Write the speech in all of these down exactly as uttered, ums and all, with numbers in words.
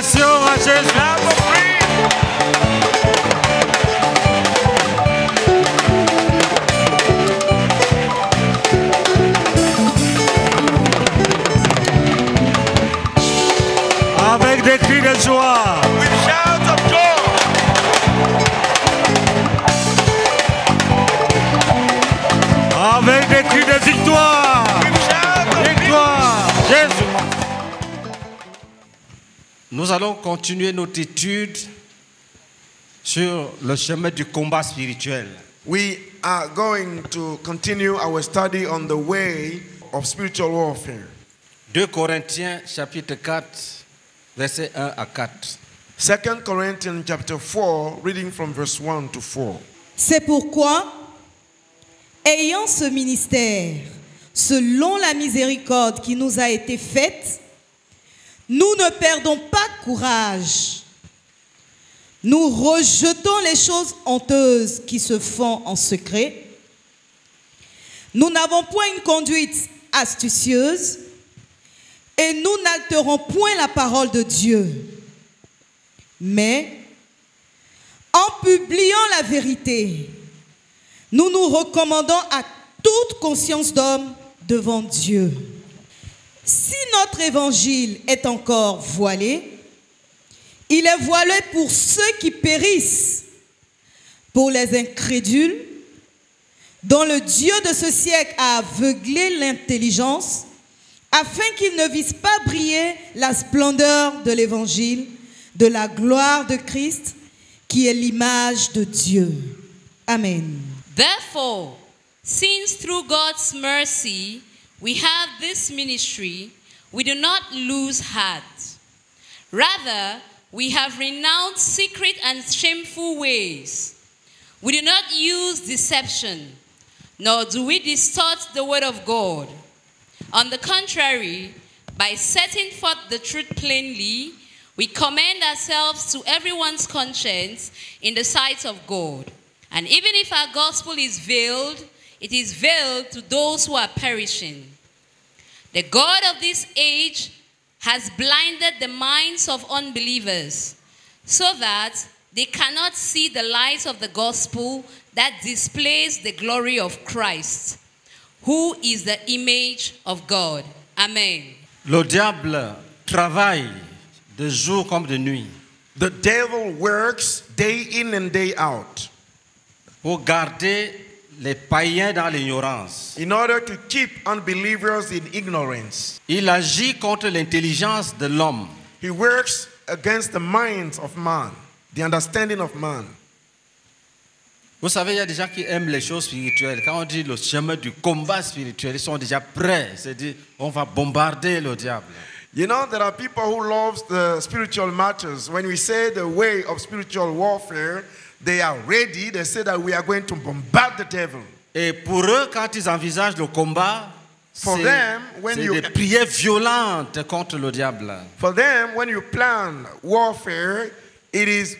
adoration à Jésus. Avec des cris de joie. Avec des cris de victoire. Victoire. Jésus. Nous allons continuer notre étude sur le chemin du combat spirituel. We are going to continue our study on the way of spiritual warfare. deux Corinthiens chapitre quatre verset un à quatre. Second Corinthians chapter four reading from verse one to four. C'est pourquoi, ayant ce ministère, selon la miséricorde qui nous a été faite, nous ne perdons pas courage. Nous rejetons les choses honteuses qui se font en secret. Nous n'avons point une conduite astucieuse et nous n'altérons point la parole de Dieu. Mais, en publiant la vérité, nous nous recommandons à toute conscience d'homme devant Dieu. Si notre évangile est encore voilé, il est voilé pour ceux qui périssent, pour les incrédules, dont le Dieu de ce siècle a aveuglé l'intelligence, afin qu'ils ne vissent pas briller la splendeur de l'évangile, de la gloire de Christ, qui est l'image de Dieu. Amen. Therefore, since through God's mercy we have this ministry, we do not lose heart. Rather, we have renounced secret and shameful ways. We do not use deception, nor do we distort the word of God. On the contrary, by setting forth the truth plainly, we commend ourselves to everyone's conscience in the sight of God. And even if our gospel is veiled, it is veiled to those who are perishing. The God of this age has blinded the minds of unbelievers, so that they cannot see the light of the gospel that displays the glory of Christ, who is the image of God. Amen. Le diable travaille de jour comme de nuit. The devil works day in and day out. Pour garder les païens dans l'ignorance. In order to keep unbelievers in ignorance. Il agit contre l'intelligence de l'homme. He works against the minds of man, the understanding of man. Vous savez, il y a des gens qui aiment les choses spirituelles. Quand on dit le chemin du combat spirituel, ils sont déjà prêts. C'est-à-dire, on va bombarder le diable. You know, there are people who love the spiritual matters. When we say the way of spiritual warfare, they are ready. They say that we are going to bombard the devil. Et pour eux, quand ils envisagent le combat, for them, when you des prières violentes contre le diable. For them, when you plan warfare, it is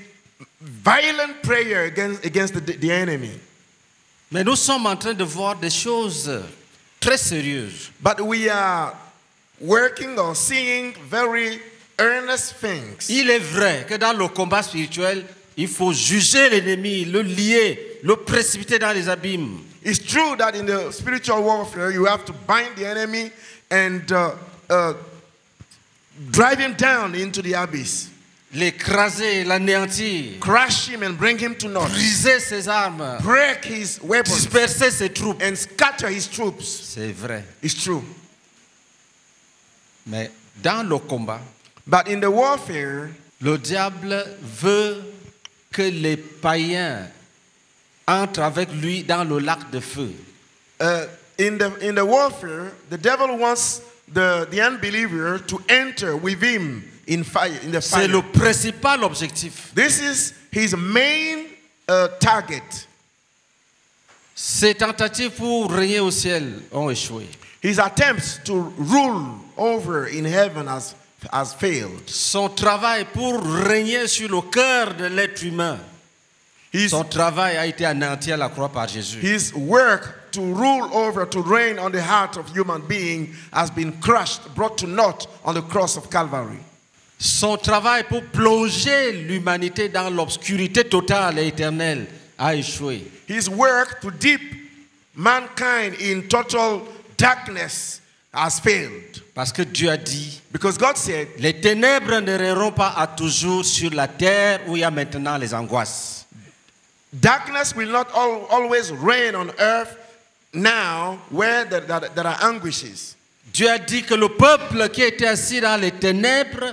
violent prayer against against the, the enemy. Mais nous sommes en train de voir des choses très sérieuses. But we are working or seeing very earnest things. Il est vrai que dans le combat spirituel, il faut juger l'ennemi, le lier, le précipiter dans les abîmes. It's true that in the spiritual warfare, you have to bind the enemy and uh, uh, drive him down into the abyss. L'écraser, l'anéantir. Crush him and bring him to naught. Briser ses armes. Break his weapons. Disperser ses troupes. And scatter his troops. C'est vrai. It's true. Mais dans le combat, but in the warfare, le diable veut que les païens entrent avec lui dans le lac de feu. Uh, in the in the warfare, the devil wants the the unbeliever to enter with him in fire. In the fire. C'est le principal objectif. This is his main uh, target. Ses tentatives pour régner au ciel ont échoué. His attempts to rule over in heaven has has failed. Son travail pour régner sur le cœur de l'être humain. His, Son travail a été anéanti à la croix par Jésus. His work to rule over, to reign on the heart of human being has been crushed, brought to naught on the cross of Calvary. Son travail pour plonger l'humanité dans l'obscurité totale et éternelle a échoué. His work to dip mankind in total darkness has failed. Parce que Dieu a dit, because God said, les ténèbres ne règneront pas à toujours sur la terre où il y a maintenant les angoisses. Darkness will not al always reign on earth now where there, there, there are anguishes. Dieu a dit que le peuple qui était assis dans les ténèbres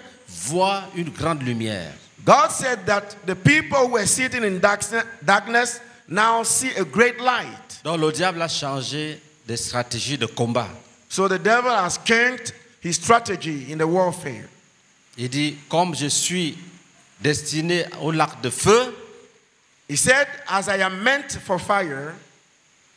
voit une grande lumière. God said that the people who were sitting in darkness, darkness now see a great light. Donc le diable a changé de stratégie de combat. So the devil has changed his strategy in the warfare. Il dit, comme je suis destiné au lac de feu, he said, as I am meant for fire,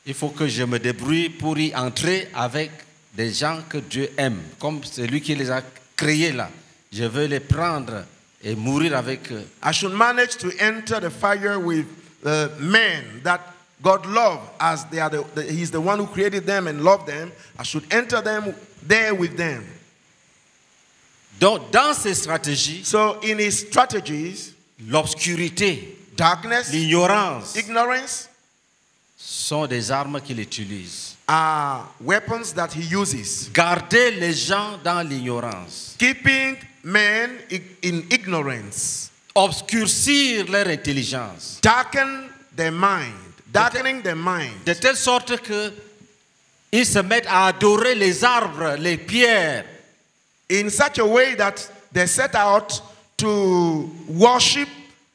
il faut que je me débrouille pour y entrer avec des gens que Dieu aime, comme celui qui les a créés là. Je veux les prendre et mourir avec eux. I should manage to enter the fire with uh, men that God loves, as they are the, the, He's the one who created them and loved them. I should enter them there with them. Donc, dans ces stratégies, so in his strategies, l'obscurité, darkness, l'ignorance, ignorance, sont des armes qu'il utilise. Are weapons that he uses. Garder les gens dans l'ignorance. Keeping men in ignorance. Obscurcir leur intelligence. Darken their mind. Darkening their mind. De telle sorte que ils se mettent à adorer les arbres, les pierres. In such a way that they set out to worship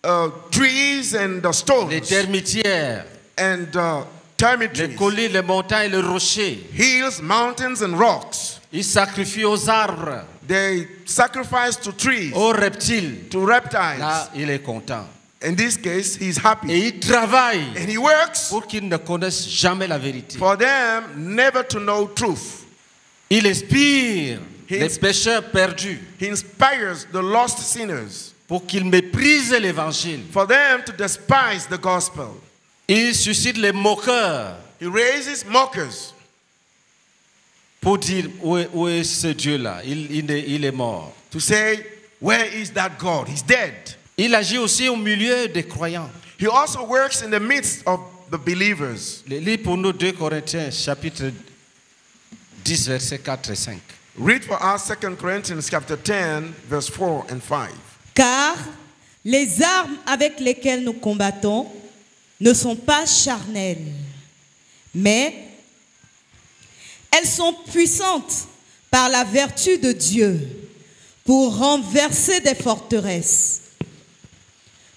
uh, trees and the stones. Les termitières. And uh, les collines, les montagnes, les rochers. Hills, mountains and rocks. Ils sacrifient aux arbres. They sacrifice to trees. Aux reptiles. To reptiles. Là, il est content. In this case, he's happy. Et il travaille. And he works. Pour qu'ils ne connaissent jamais la vérité. For them, never to know truth. Il inspire he les pécheurs perdus. He inspires the lost sinners. Pour qu'ils méprisent l'évangile. For them to despise the gospel. Il suscite les moqueurs. He raises mockers. Pour dire où est, où est ce Dieu-là? Il, il, est, il est mort. To say, where is that God? He's dead. Il agit aussi au milieu des croyants. He also works in the midst of the believers. Lis pour nous deux Corinthiens chapitre dix versets quatre et cinq. Read for us two Corinthians chapter ten verse four and five. Car les armes avec lesquelles nous combattons ne sont pas charnelles, mais elles sont puissantes par la vertu de Dieu pour renverser des forteresses.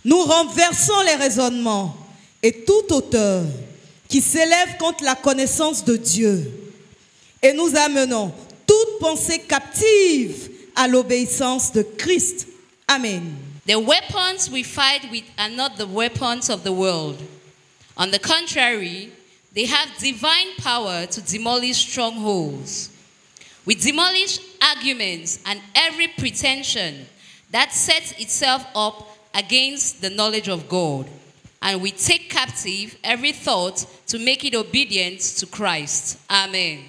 Nous renversons les raisonnements et toute hauteur qui s'élève contre la connaissance de Dieu, et nous amenons toute pensée captive à l'obéissance de Christ. Amen. The weapons we fight with are not the weapons of the world. On the contrary, they have divine power to demolish strongholds. We demolish arguments and every pretension that sets itself up against the knowledge of God, and we take captive every thought to make it obedient to Christ. Amen.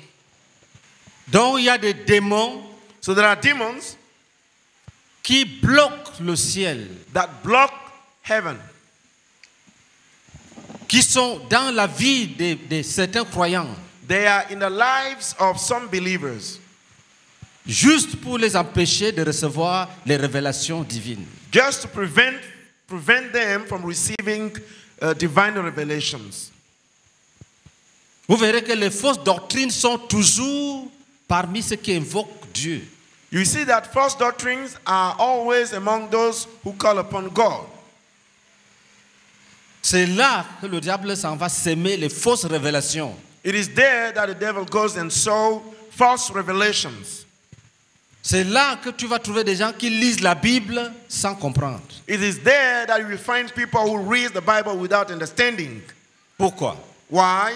Donc il y a des démons. So there are demons. Qui bloquent le ciel, that block heaven, qui sont dans la vie de, de certains croyants. They are in the lives of some believers. Juste pour les empêcher de recevoir les révélations divines. Just to prevent prevent them from receiving uh, divine revelations. Vous verrez que les fausses doctrines sont toujours parmi ceux qui invoquent Dieu. You see that false doctrines are always among those who call upon God. C'est là que le diable s'en va semer les fausses révélations. It is there that the devil goes and sows false revelations. C'est là que tu vas trouver des gens qui lisent la Bible sans comprendre. It is there that you will find people who read the Bible without understanding. Pourquoi? Why?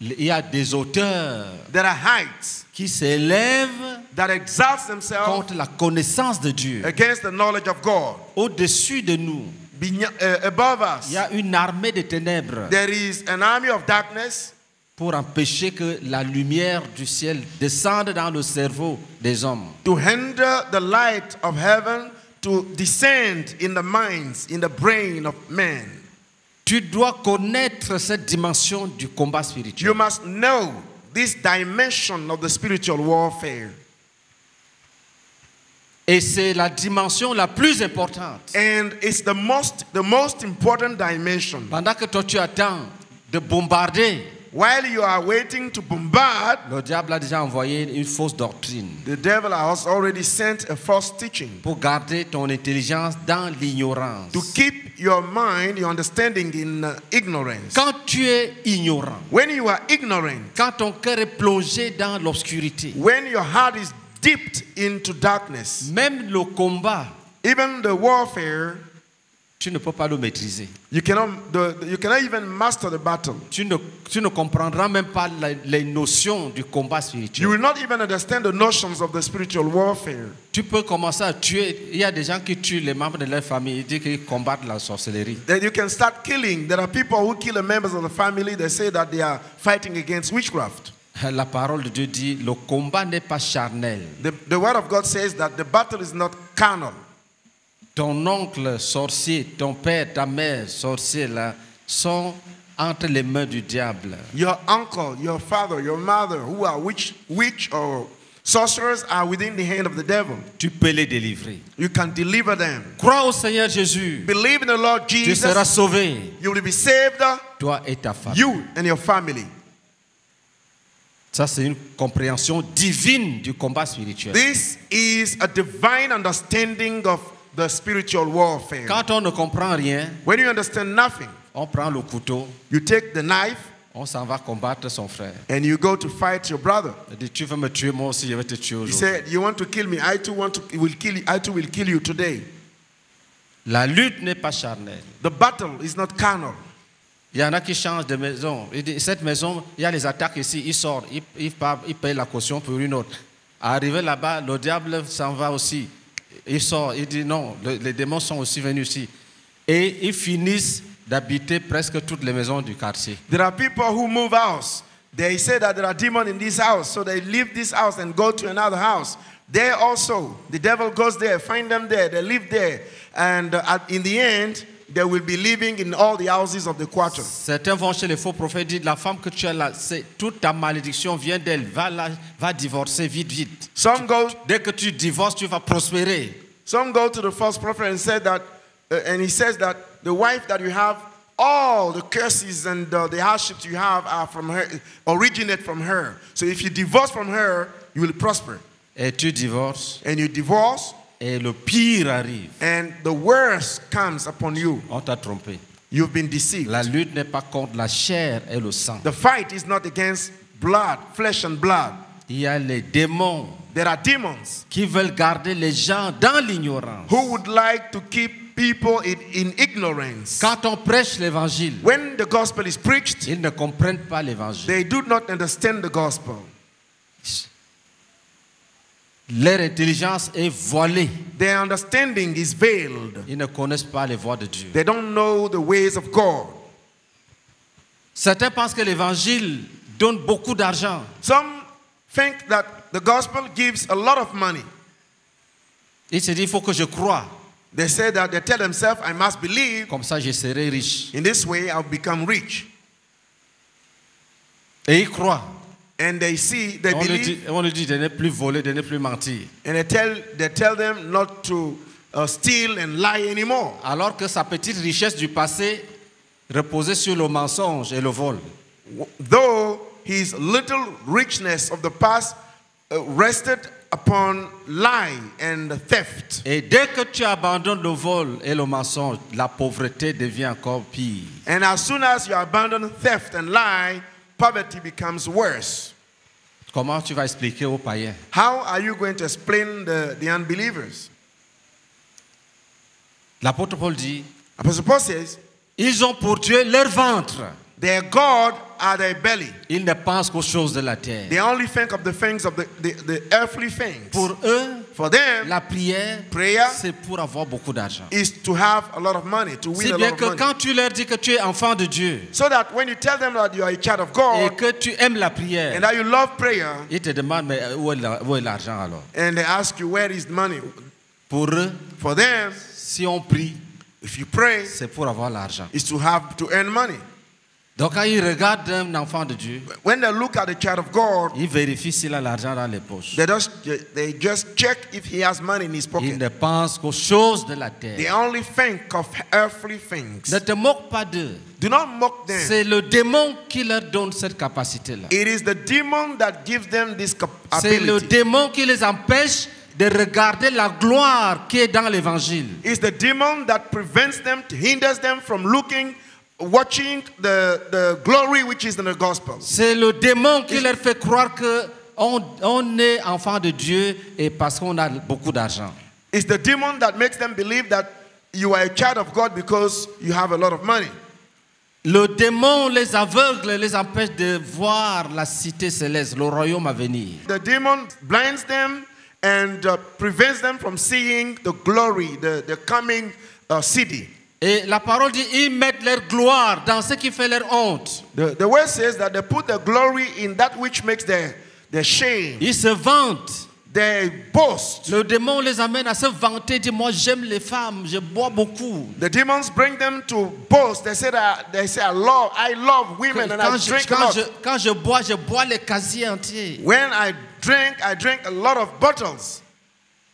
Il y a des auteurs there are heights qui s'élèvent that exalt themselves contre la connaissance de Dieu, against the knowledge of God. Au-dessus de nous, Be, uh, above us, il y a une armée de ténèbres. There is an army of darkness pour empêcher que la lumière du ciel descende dans le cerveau des hommes. To hinder the light of heaven to descend in the minds, in the brain of men. Tu dois connaître cette dimension du combat spirituel. You must know this dimension of the spiritual warfare. Et c'est la dimension la plus importante. And it's the most, the most important dimension. Pendant que toi tu attends de bombarder, while you are waiting to bombard, le diable a déjà envoyé une fausse doctrine. The devil has already sent a false teaching. Pour garder ton intelligence dans l'ignorance. To keep your mind, your understanding in ignorance. Quand tu es ignorant, when you are ignorant, quand ton cœur est plongé dans l'obscurité, when your heart is dipped into darkness, même le combat, even the warfare, tu ne peux pas le maîtriser. You cannot, the, you cannot even master the battle. Tu ne, tu ne comprendras même pas la, les notions du combat spirituel. You will not even understand the notions of the spiritual warfare. Tu peux commencer à tuer. Il y a des gens qui tuent les membres de leur famille. Ils disent qu'ils combattent la sorcellerie. Then you can start killing. There are people who kill the members of the family. They say that they are fighting against witchcraft. La parole de Dieu dit le combat n'est pas charnel. The, the word of God says that the battle is not carnal. Ton oncle sorcier, ton père, ta mère sorcier là, sont entre les mains du diable. Your uncle, your father, your mother who are witch, witch or sorcerers are within the hand of the devil. Tu peux les délivrer. You can deliver them. Crois au Seigneur Jésus. Believe in the Lord Jesus. Tu seras sauvé. You will be saved. Toi et ta famille. You and your family. Ça, c'est une compréhension divine du combat spirituel. This is a divine understanding of the spiritual warfare. Quand on ne comprend rien, when you understand nothing, on prend le couteau, you take the knife, on s'en va combattre son frère. And you go to fight your brother. Il dit, tu veux me tuer, moi aussi je vais te tuer aujourd'hui. He said, you want to kill me, I too want to will kill you, I too will kill you today. La lutte n'est pas charnelle. The battle is not carnal. Il y en a qui changent de maison. Cette maison, il y a les attaques ici. Il sort, il, il, il paye la caution pour une autre. Arrivé là-bas, le diable s'en va aussi. Il sort, il dit non, le, les démons sont aussi venus ici. Et ils finissent d'habiter presque toutes les maisons du quartier. There are people who move house. They say that there are demons in this house. So they leave this house and go to another house. There also, the devil goes there, find them there, they live there. And uh, in the end, they will be living in all the houses of the quarter. Certains vont chez les faux prophètes, disent la femme que tu as là, toute ta malédiction vient d'elle. Va la, va divorcer vite, vite. Some go, dès que tu divorces, tu vas prospérer. Some go to the false prophet and said that, uh, and he says that the wife that you have, all the curses and uh, the hardships you have are from her, originate from her. So if you divorce from her, you will prosper. Et tu divorces. And you divorce. Et le pire arrive. And the worst comes upon you. On t'a trompé. You've been deceived. La lutte n'est pas contre la chair et le sang. The fight is not against blood, flesh and blood. Il y a les démons. There are demons qui veulent garder les gens dans l'ignorance. Who would like to keep people in, in ignorance? Quand on prêche l'évangile, when the gospel is preached, ils ne comprennent pas l'évangile. They do not understand the gospel. Leur intelligence est voilée. Their understanding is veiled. Ils ne connaissent pas les voies de Dieu. They don't know the ways of God. Certains pensent que l'évangile donne beaucoup d'argent. Some think that the gospel gives a lot of money. Ils se disent, il faut que je croie. They say that they tell themselves, I must believe. Comme ça, je serai riche. In this way, I'll become rich. Et ils croient. And they see, they believe. On leur dit de ne plus voler, de ne plus mentir. And they tell, they tell them not to uh, steal and lie anymore. Alors que sa petite richesse du passé reposait sur le mensonge et le vol. Though his little richness of the past uh, rested upon lie and theft. Et dès que tu abandonnes le vol et le mensonge, la pauvreté devient encore pire. And as soon as you abandon theft and lie, poverty becomes worse. Comment tu vas expliquer aux païens? How are you going to explain the, the unbelievers? L'apôtre Paul dit, Apostle Paul says, ils ont pour Dieu leur ventre. Their God are their belly. Ils ne pensent qu'aux choses de la terre. They only think of the things of the, the, the earthly things. Pour eux, For them, la prière, prayer, c'est pour avoir beaucoup d'argent. Is to have a lot of money, to win a lot of money. Si bien que quand tu leur dis que tu es enfant de Dieu, so that when you tell them that you are a child of God, et que tu aimes la prière, and that you love prayer, ils te demandent mais où est l'argent alors? And they ask you where is the money. Pour eux, for them, si on prie, if you pray, c'est pour avoir l'argent. Is to have to earn money. Donc quand ils regardent un enfant de Dieu, when they look at the child of God, ils vérifient s'il a l'argent dans les poches. They just, they just check if he has money in his pocket. Ils ne pensent qu'aux choses de la terre. They only think of earthly things. Ne te moque pas d'eux. Do not mock them. C'est le démon qui leur donne cette capacité-là. It is the demon that gives them this ability. C'est le démon qui les empêche de regarder la gloire qui est dans l'évangile. It's the demon that prevents them, hinders them from looking, watching the the glory which is in the gospel. C'est le démon qui leur fait croire que on on est enfant de Dieu et parce qu'on a beaucoup d'argent. It's the demon that makes them believe that you are a child of God because you have a lot of money. Le démon les aveugle, les empêche de voir la cité céleste, le royaume à venir. The demon blinds them and uh, prevents them from seeing the glory, the the coming uh, city. Et la parole dit ils mettent leur gloire dans ce qui fait leur honte. The, the word says that they put their glory in that which makes their their shame. Ils se vantent. They boast. Le démon les amène à se vanter, dit moi j'aime les femmes, je bois beaucoup. The demons bring them to boast. They say that, they say I love I love women and I drink a lot. Quand je bois, je bois les casiers entiers. When I drink, I drink a lot of bottles.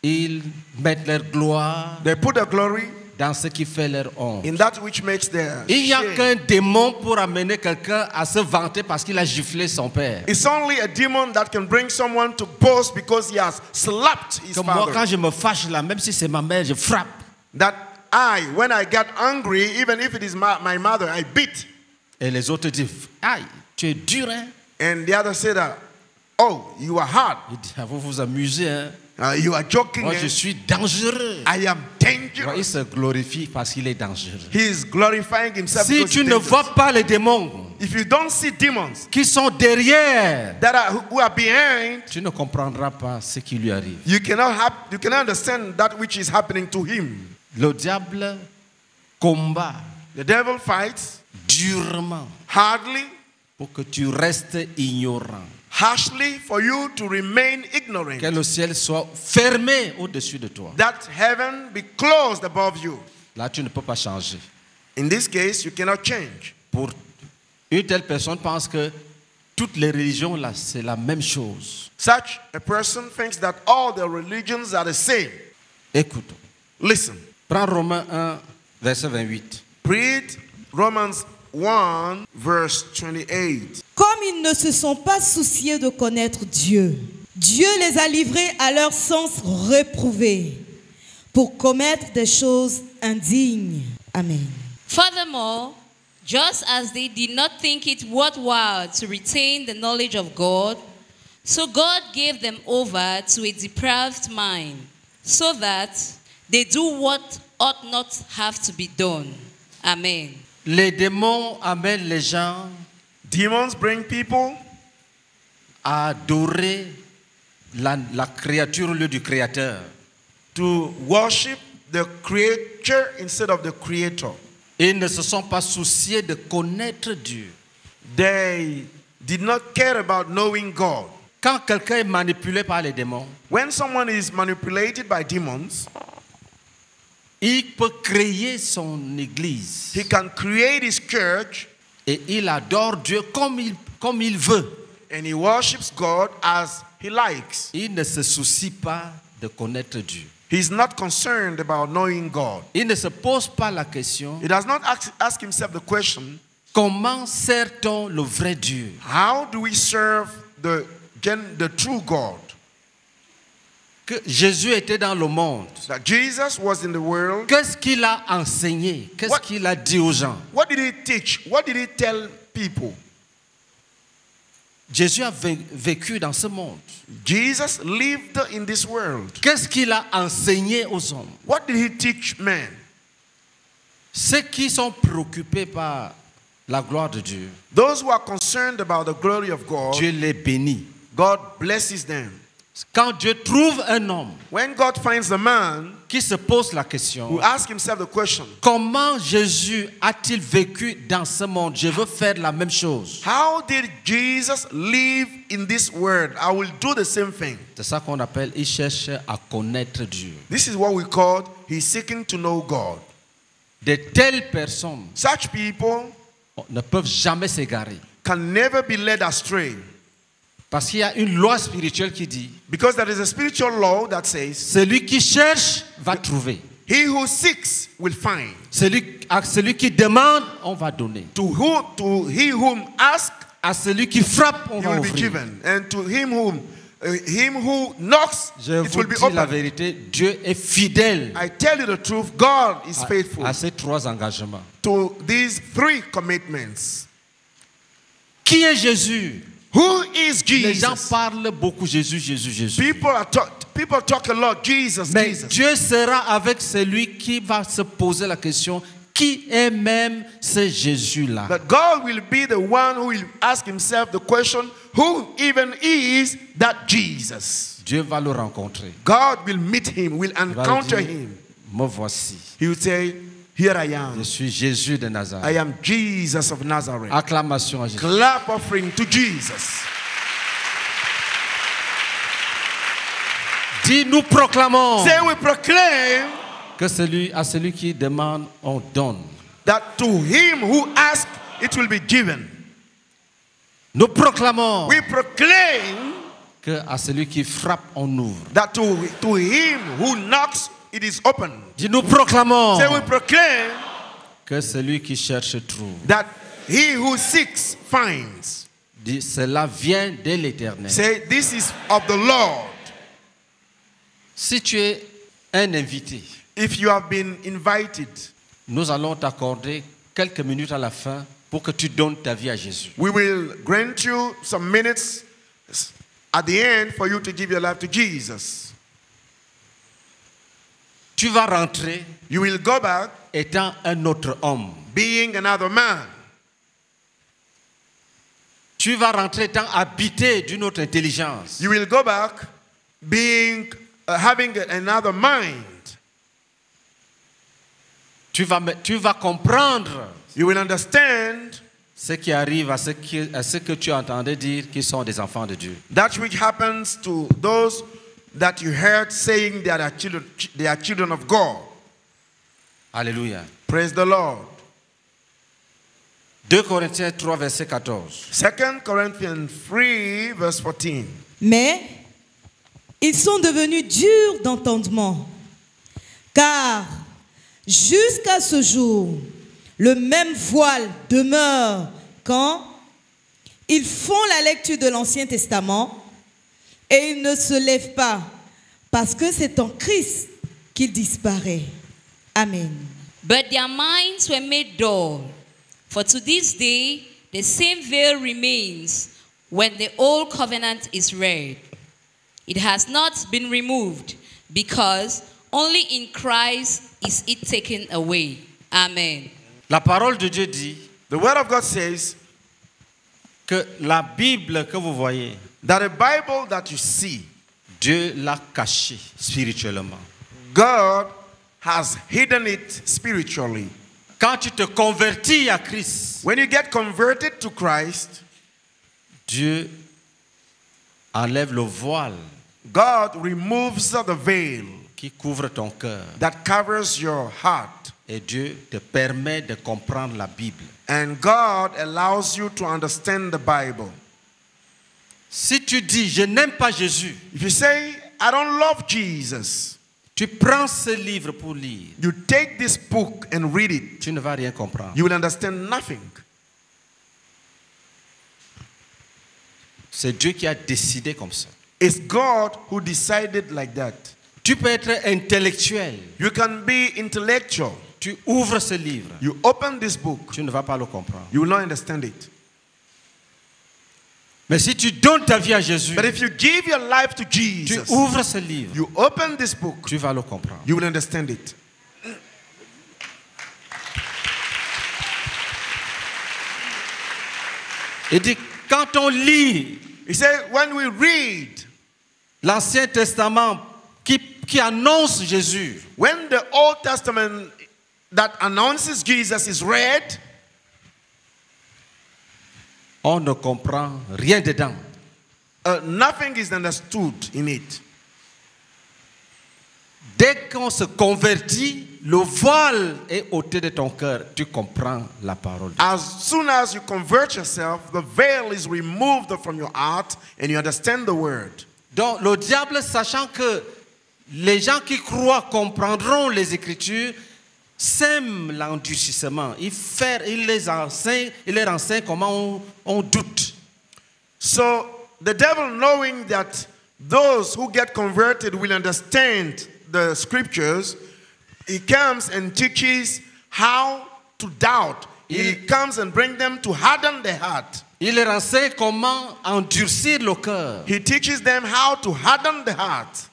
Ils mettent leur gloire. They put their glory dans ce qui fait leur honte. In that which makes their Il n'y a qu'un démon pour amener quelqu'un à se vanter parce qu'il a giflé son père. It's only a demon that can bring someone to boast because he has slapped his Comme father. Moi, quand je me fâche là, même si c'est ma mère, je frappe. That I, when I get angry, even if it is my, my mother, I beat. Et les autres disent, aïe, tu es dur, hein? And the others say that, oh, you are hard. Vous vous amusez, hein? Uh, you are joking. Moi, je suis dangereux. I am dangerous. Moi, il se glorifie parce qu'il est dangereux. He is glorifying himself. Si tu ne vois pas les démons, if you don't see demons, qui sont derrière, that are, who are behind, tu ne comprendras pas ce qui lui arrive. You cannot have, you cannot understand that which is happening to him. Le diable combat. The devil fights durement, hardly, pour que tu restes ignorant. Harshly for you to remain ignorant. Que le ciel soit fermé au-dessus de toi. That heaven be closed above you. Là, tu ne peux pas changer. In this case, you cannot change. Pour une telle personne pense que toutes les religions là, c'est la même chose. Such a person thinks that all the religions are the same. Écoute. Listen. Prends Romains un, verset vingt-huit. Read Romans one, verse twenty-eight. Comme ils ne se sont pas souciés de connaître Dieu, Dieu les a livrés à leur sens réprouvé pour commettre des choses indignes. Amen. Furthermore, just as they did not think it worthwhile to retain the knowledge of God, so God gave them over to a depraved mind, so that they do what ought not have to be done. Amen. Les démons amènent les gens. Demons bring people à adorer la, la créature au lieu du créateur. To worship the creature instead of the creator. Ils ne se sont pas souciés de connaître Dieu. They did not care about knowing God. Quand quelqu'un est manipulé par les démons, when someone is manipulated by demons, il peut créer son église. He can create his church. Et il adore Dieu comme il, comme il veut. And he worships God as he likes. Il ne se soucie pas de connaître Dieu. He is not concerned about knowing God. Il ne se pose pas la question. He does not ask, ask himself the question. Comment sert-on le vrai Dieu? How do we serve the, the true God? Que Jésus était dans le monde. That Jesus was in the world. Qu'est-ce qu'il a enseigné? Qu'est-ce qu'il a dit aux gens? What did he teach? What did he tell people? Jésus a vécu dans ce monde. Jesus lived in this world. Qu'est-ce qu'il a enseigné aux hommes? What did he teach men? Ceux qui sont préoccupés par la gloire de Dieu. Those who are concerned about the glory of God. Dieu les bénit. God blesses them. Quand Dieu trouve un homme, when God finds a man, qui se pose la question, who asks himself the question, comment Jésus a-t-il vécu dans ce monde? Je veux faire la même chose. How did Jesus live in this world? I will do the same thing. C'est ça qu'on appelle il cherche à connaître Dieu. This is what we call he's seeking to know God. De telles personnes, such people, ne peuvent jamais s'égarer. Can never be led astray. Parce qu'il y a une loi spirituelle qui dit, because there is a spiritual law that says, celui qui cherche va trouver. He who seeks will find. Celui, à celui qui demande, on va donner. To who, to he whom ask, à celui qui frappe, on va ouvrir. Be given. And to him whom, uh, him who knocks, je it vous will be dis open. La vérité, Dieu est fidèle. I tell you the truth, God is à, faithful. À ces trois engagements. To these three commitments. Qui est Jésus? Who is Jesus? Les gens parlent beaucoup Jésus, Jésus, Jésus. People are talk, people talk a lot Jesus, mais Jesus. Dieu sera avec celui qui va se poser la question, qui est même ce Jésus-là? But God will be the one who will ask himself the question, who even is that Jesus? Dieu va le rencontrer. God will meet him, will encounter dire, him. Me voici. He will say, here I am. Je suis Jésus de Nazareth. I am Jesus of Nazareth. Acclamation à Jésus. Clap offering to Jesus. Dis nous proclamons. Say we proclaim. Que celui à celui qui demande on donne. That to him who asks it will be given. Nous proclamons. We proclaim. Que à celui qui frappe on ouvre. That to to him who knocks it is open. Nous proclamons. Say we proclaim. Que celui qui cherche trouve. That he who seeks finds. Dis, cela vient de l'Éternel. Say this is of the Lord. Si tu es un invité, if you have been invited, nous allons t'accorder quelques minutes à la fin pour que tu donnes ta vie à Jésus. We will grant you some minutes at the end for you to give your life to Jesus. Tu vas rentrer, you will go back, étant un autre homme. Being another man. Tu vas rentrer étant habité d'une autre intelligence. You will go back, being uh, having another mind. Tu vas tu vas comprendre. You will understand. Ce qui arrive à ce qui à ce que tu entendais dire qui sont des enfants de Dieu. That which happens to those that you heard saying they are children, they are children of God. Hallelujah. Praise the Lord. two Corinthians three verset quatorze. two Corinthians three verse fourteen. Mais ils sont devenus durs d'entendement, car jusqu'à ce jour, le même voile demeure quand ils font la lecture de l'Ancien Testament. Et il ne se lève pas, parce que c'est en Christ qu'il disparaît. Amen. But their minds were made dull, for to this day the same veil remains when the old covenant is read. It has not been removed, because only in Christ is it taken away. Amen. La parole de Dieu dit, the word of God says, que la Bible que vous voyez, that a Bible that you see, Dieu l'a caché spirituellement. God has hidden it spiritually. Quand tu te convertis à Christ, when you get converted to Christ, Dieu enlève le voile. God removes the veil qui couvre ton cœur. That covers your heart. Et Dieu te permet de comprendre la Bible. And God allows you to understand the Bible. Si tu dis je n'aime pas Jésus, if you say I don't love Jesus, tu prends ce livre pour lire, you take this book and read it, tu ne vas rien comprendre. You will understand nothing. C'est Dieu qui a décidé comme ça. It's God who decided like that. Tu peux être intellectuel. You can be intellectual. Tu ouvres ce livre. You open this book. Tu ne vas pas le comprendre. You will not understand it. Mais si tu donnes ta vie à Jésus, but if you give your life to Jesus, tu ouvres ce livre, you open this book, tu vas le comprendre. You will understand it. Il dit quand on lit, he said when we read, L'Ancien Testament qui, qui annonce Jésus. When the Old Testament that announces Jesus is read, on ne comprend rien dedans. Uh, nothing is understood in it. Dès qu'on se convertit, le voile est ôté de ton cœur. Tu comprends la parole. As soon as you convert yourself, the veil is removed from your heart and you understand the word. Donc le diable, sachant que les gens qui croient comprendront les Écritures, sème l'endurcissement. Il, il les enseigne, il les enseigne comment on, on doute. So the devil, knowing that those who get converted will understand the scriptures, he comes and teaches how to doubt. He il, comes and brings them to harden their heart. Il les enseigne comment endurcir le cœur. He teaches them how to harden the heart.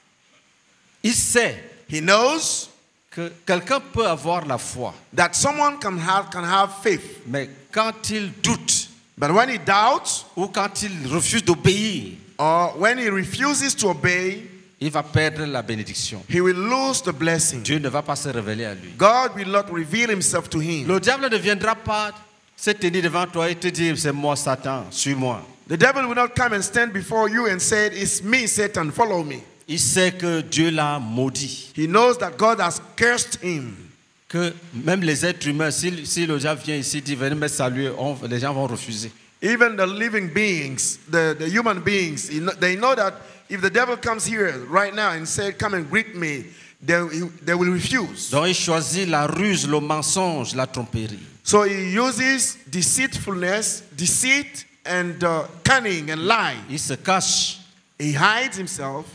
Il sait. He knows. Que quelqu'un peut avoir la foi. That someone can have, can have faith. Mais quand il doute, but when he doubts, ou quand il refuse d'obéir, or when he refuses to obey, il va perdre la bénédiction. He will lose the blessing. Dieu ne va pas se révéler à lui. God will not reveal himself to him. Le diable ne viendra pas se tenir devant toi et te dire, c'est moi Satan, suis-moi. The devil will not come and stand before you and say, it's me Satan, follow me. Il sait que Dieu l'a maudit. He knows that God has cursed him. Que même les êtres humains, si, si le diable vient ici, dit venez me saluer, on, les gens vont refuser. Even the living beings, the, the human beings, they know that if the devil comes here right now and says, come and greet me, they, they will refuse. Donc il choisit la ruse, le mensonge, la tromperie. So he uses deceitfulness, deceit, and uh, cunning and lying. Il se cache. He hides himself.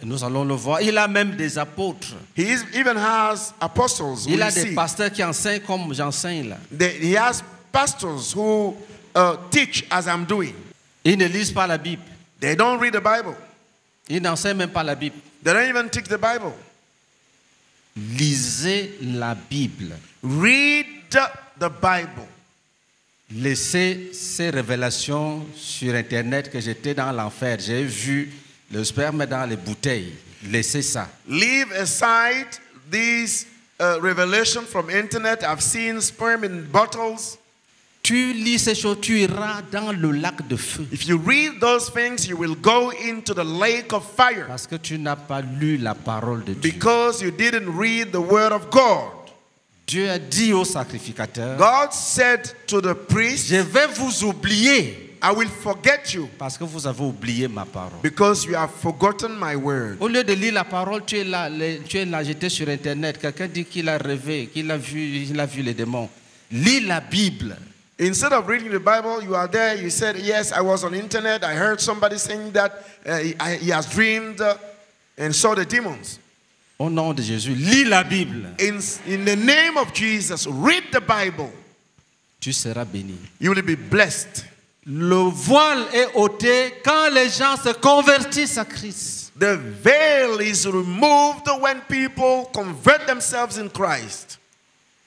Et nous allons le voir. Il a même des apôtres. He is, even has apostles. Il a des see. pasteurs qui enseignent comme j'enseigne là. The, he has pastors who uh, teach as I'm doing. Ils ne lisent pas la Bible. They don't read the Bible. Ils n'enseignent même pas la Bible. They don't even teach the Bible. Lisez la Bible. Read the Bible. Laissez ces révélations sur Internet que j'étais dans l'enfer. J'ai vu le sperme dans les bouteilles. Laissez ça. Leave aside these uh, revelations from internet. I've seen sperm in bottles. Tu lis ces choses, tu iras dans le lac de feu. If you read those things, you will go into the lake of fire. Parce que tu n'as pas lu la parole de Dieu. Because you didn't read the word of God. Dieu a dit au sacrificateur. God said to the priest, je vais vous oublier. I will forget you. Parce que vous avez oublié ma parole. Because you have forgotten my word. Au lieu de lire la parole, tu es là, tu es là, jeté sur internet. Quelqu'un dit qu'il a rêvé, qu'il a vu, il a vu les démons. Lis la Bible. Instead of reading the Bible, you are there. You said, yes, I was on internet. I heard somebody saying that uh, he, I, he has dreamed uh, and saw the demons. Au nom de Jésus, lis la Bible. In, in the name of Jesus, read the Bible. Tu seras béni. You will be blessed. Le voile est ôté quand les gens se convertissent à Christ. The veil is removed when people convert themselves in Christ.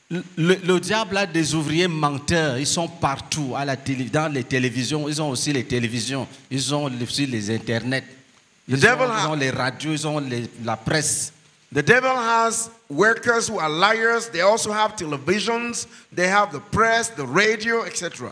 Le, le, le diable a des ouvriers menteurs. Ils sont partout, à la télé, dans les télévisions. Ils ont aussi les télévisions. Ils ont aussi les internets. Ils, ils ont les radios. Ils ont les, la presse. The devil has workers who are liars. They also have televisions. They have the press, the radio, et cetera.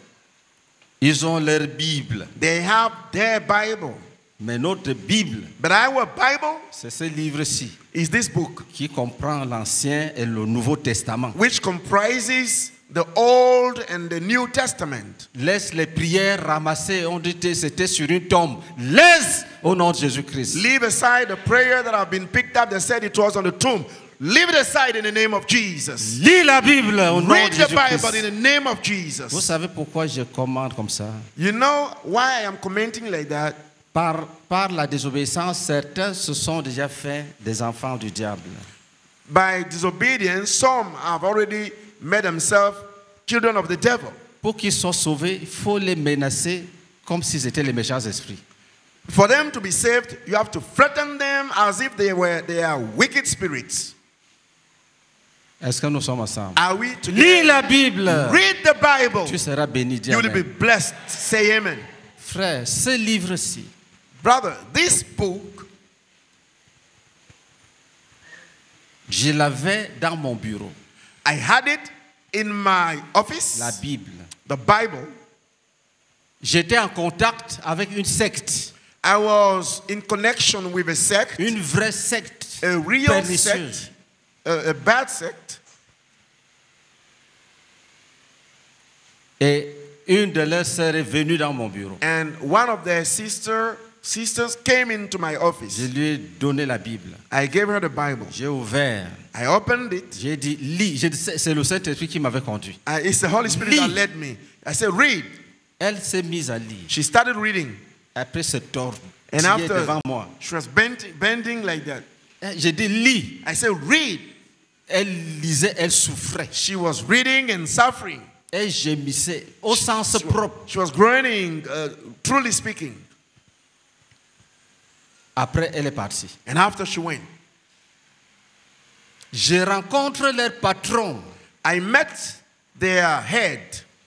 Ils ont leur Bible. They have their Bible. Mais notre Bible, but our Bible, c'est ce livre-ci, is this book, qui comprend l'Ancien et le Nouveau Testament, which comprises the Old and the New Testament. Laisse les prières ramassées. On dit c'était sur une tombe. Laisse au nom de Jésus-Christ. Leave aside the prayer that have been picked up. They said it was on the tomb. Leave it aside in the name of Jesus. Lis la Bible au nom Read de Jésus. Read the Bible in the name of Jesus. Vous savez pourquoi je commente comme ça? You know why I am commenting like that? Par, par la désobéissance, certains se sont déjà fait des enfants du diable. By disobedience, some have already made themselves children of the devil. Pour qu'ils soient sauvés, il faut les menacer comme s'ils étaient les méchants esprits. For them to be saved, you have to threaten them as if they were they are wicked spirits. Est-ce que nous sommes ensemble? Are we together? Lis la Bible. Read the Bible. Tu seras béni. You will be blessed. Say amen. Frère, ce livre-ci, brother, this book, Je l'avais dans mon bureau. I had it in my office. La Bible. The Bible. J'étais en contact avec une secte. I was in connection with a sect. Une vraie secte. A real pernicieuse. Sect. A, a bad sect. Et une de leurs sœurs est venue dans mon bureau. And one of their sister, sisters came into my office. Je lui ai donné la Bible. I gave her the Bible. J'ai ouvert. I opened it. J'ai dit lis. C'est le Saint-Esprit qui m'avait conduit. I, it's the Holy Spirit lis. That led me. I said read. Elle s'est mise à lire. She started reading. Après se tordre. And after devant moi. She was bending, bending like that. J'ai dit lis. I said read. Elle lisait, elle souffrait. She was reading and suffering. Et gémissait au sens propre. She was groaning, uh, truly speaking. Après, elle est partie. And after she went, je rencontre leur patron. I met their head.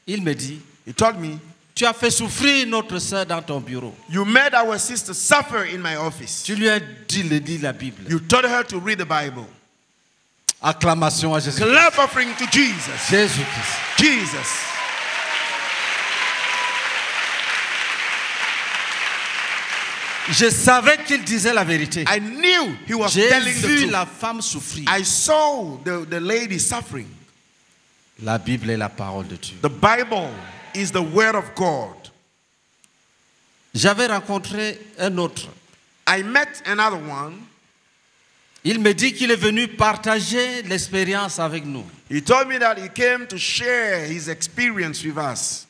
Il me dit, he told me, tu as fait souffrir notre sœur dans ton bureau. You made our sister suffer in my office. Tu lui as dit de lire la Bible. You told her to read the Bible. Acclamation à Jésus. Clap offering to Jesus. Jésus Christ. Jesus. Je savais qu'il disait la vérité. I knew he was telling the truth. J'ai vu la femme souffrir. I saw the, the lady suffering. La Bible est la parole de Dieu. The Bible is the word of God. J'avais rencontré un autre. I met another one. Il me dit qu'il est venu partager l'expérience avec nous. He told me that he came to share his experience with us.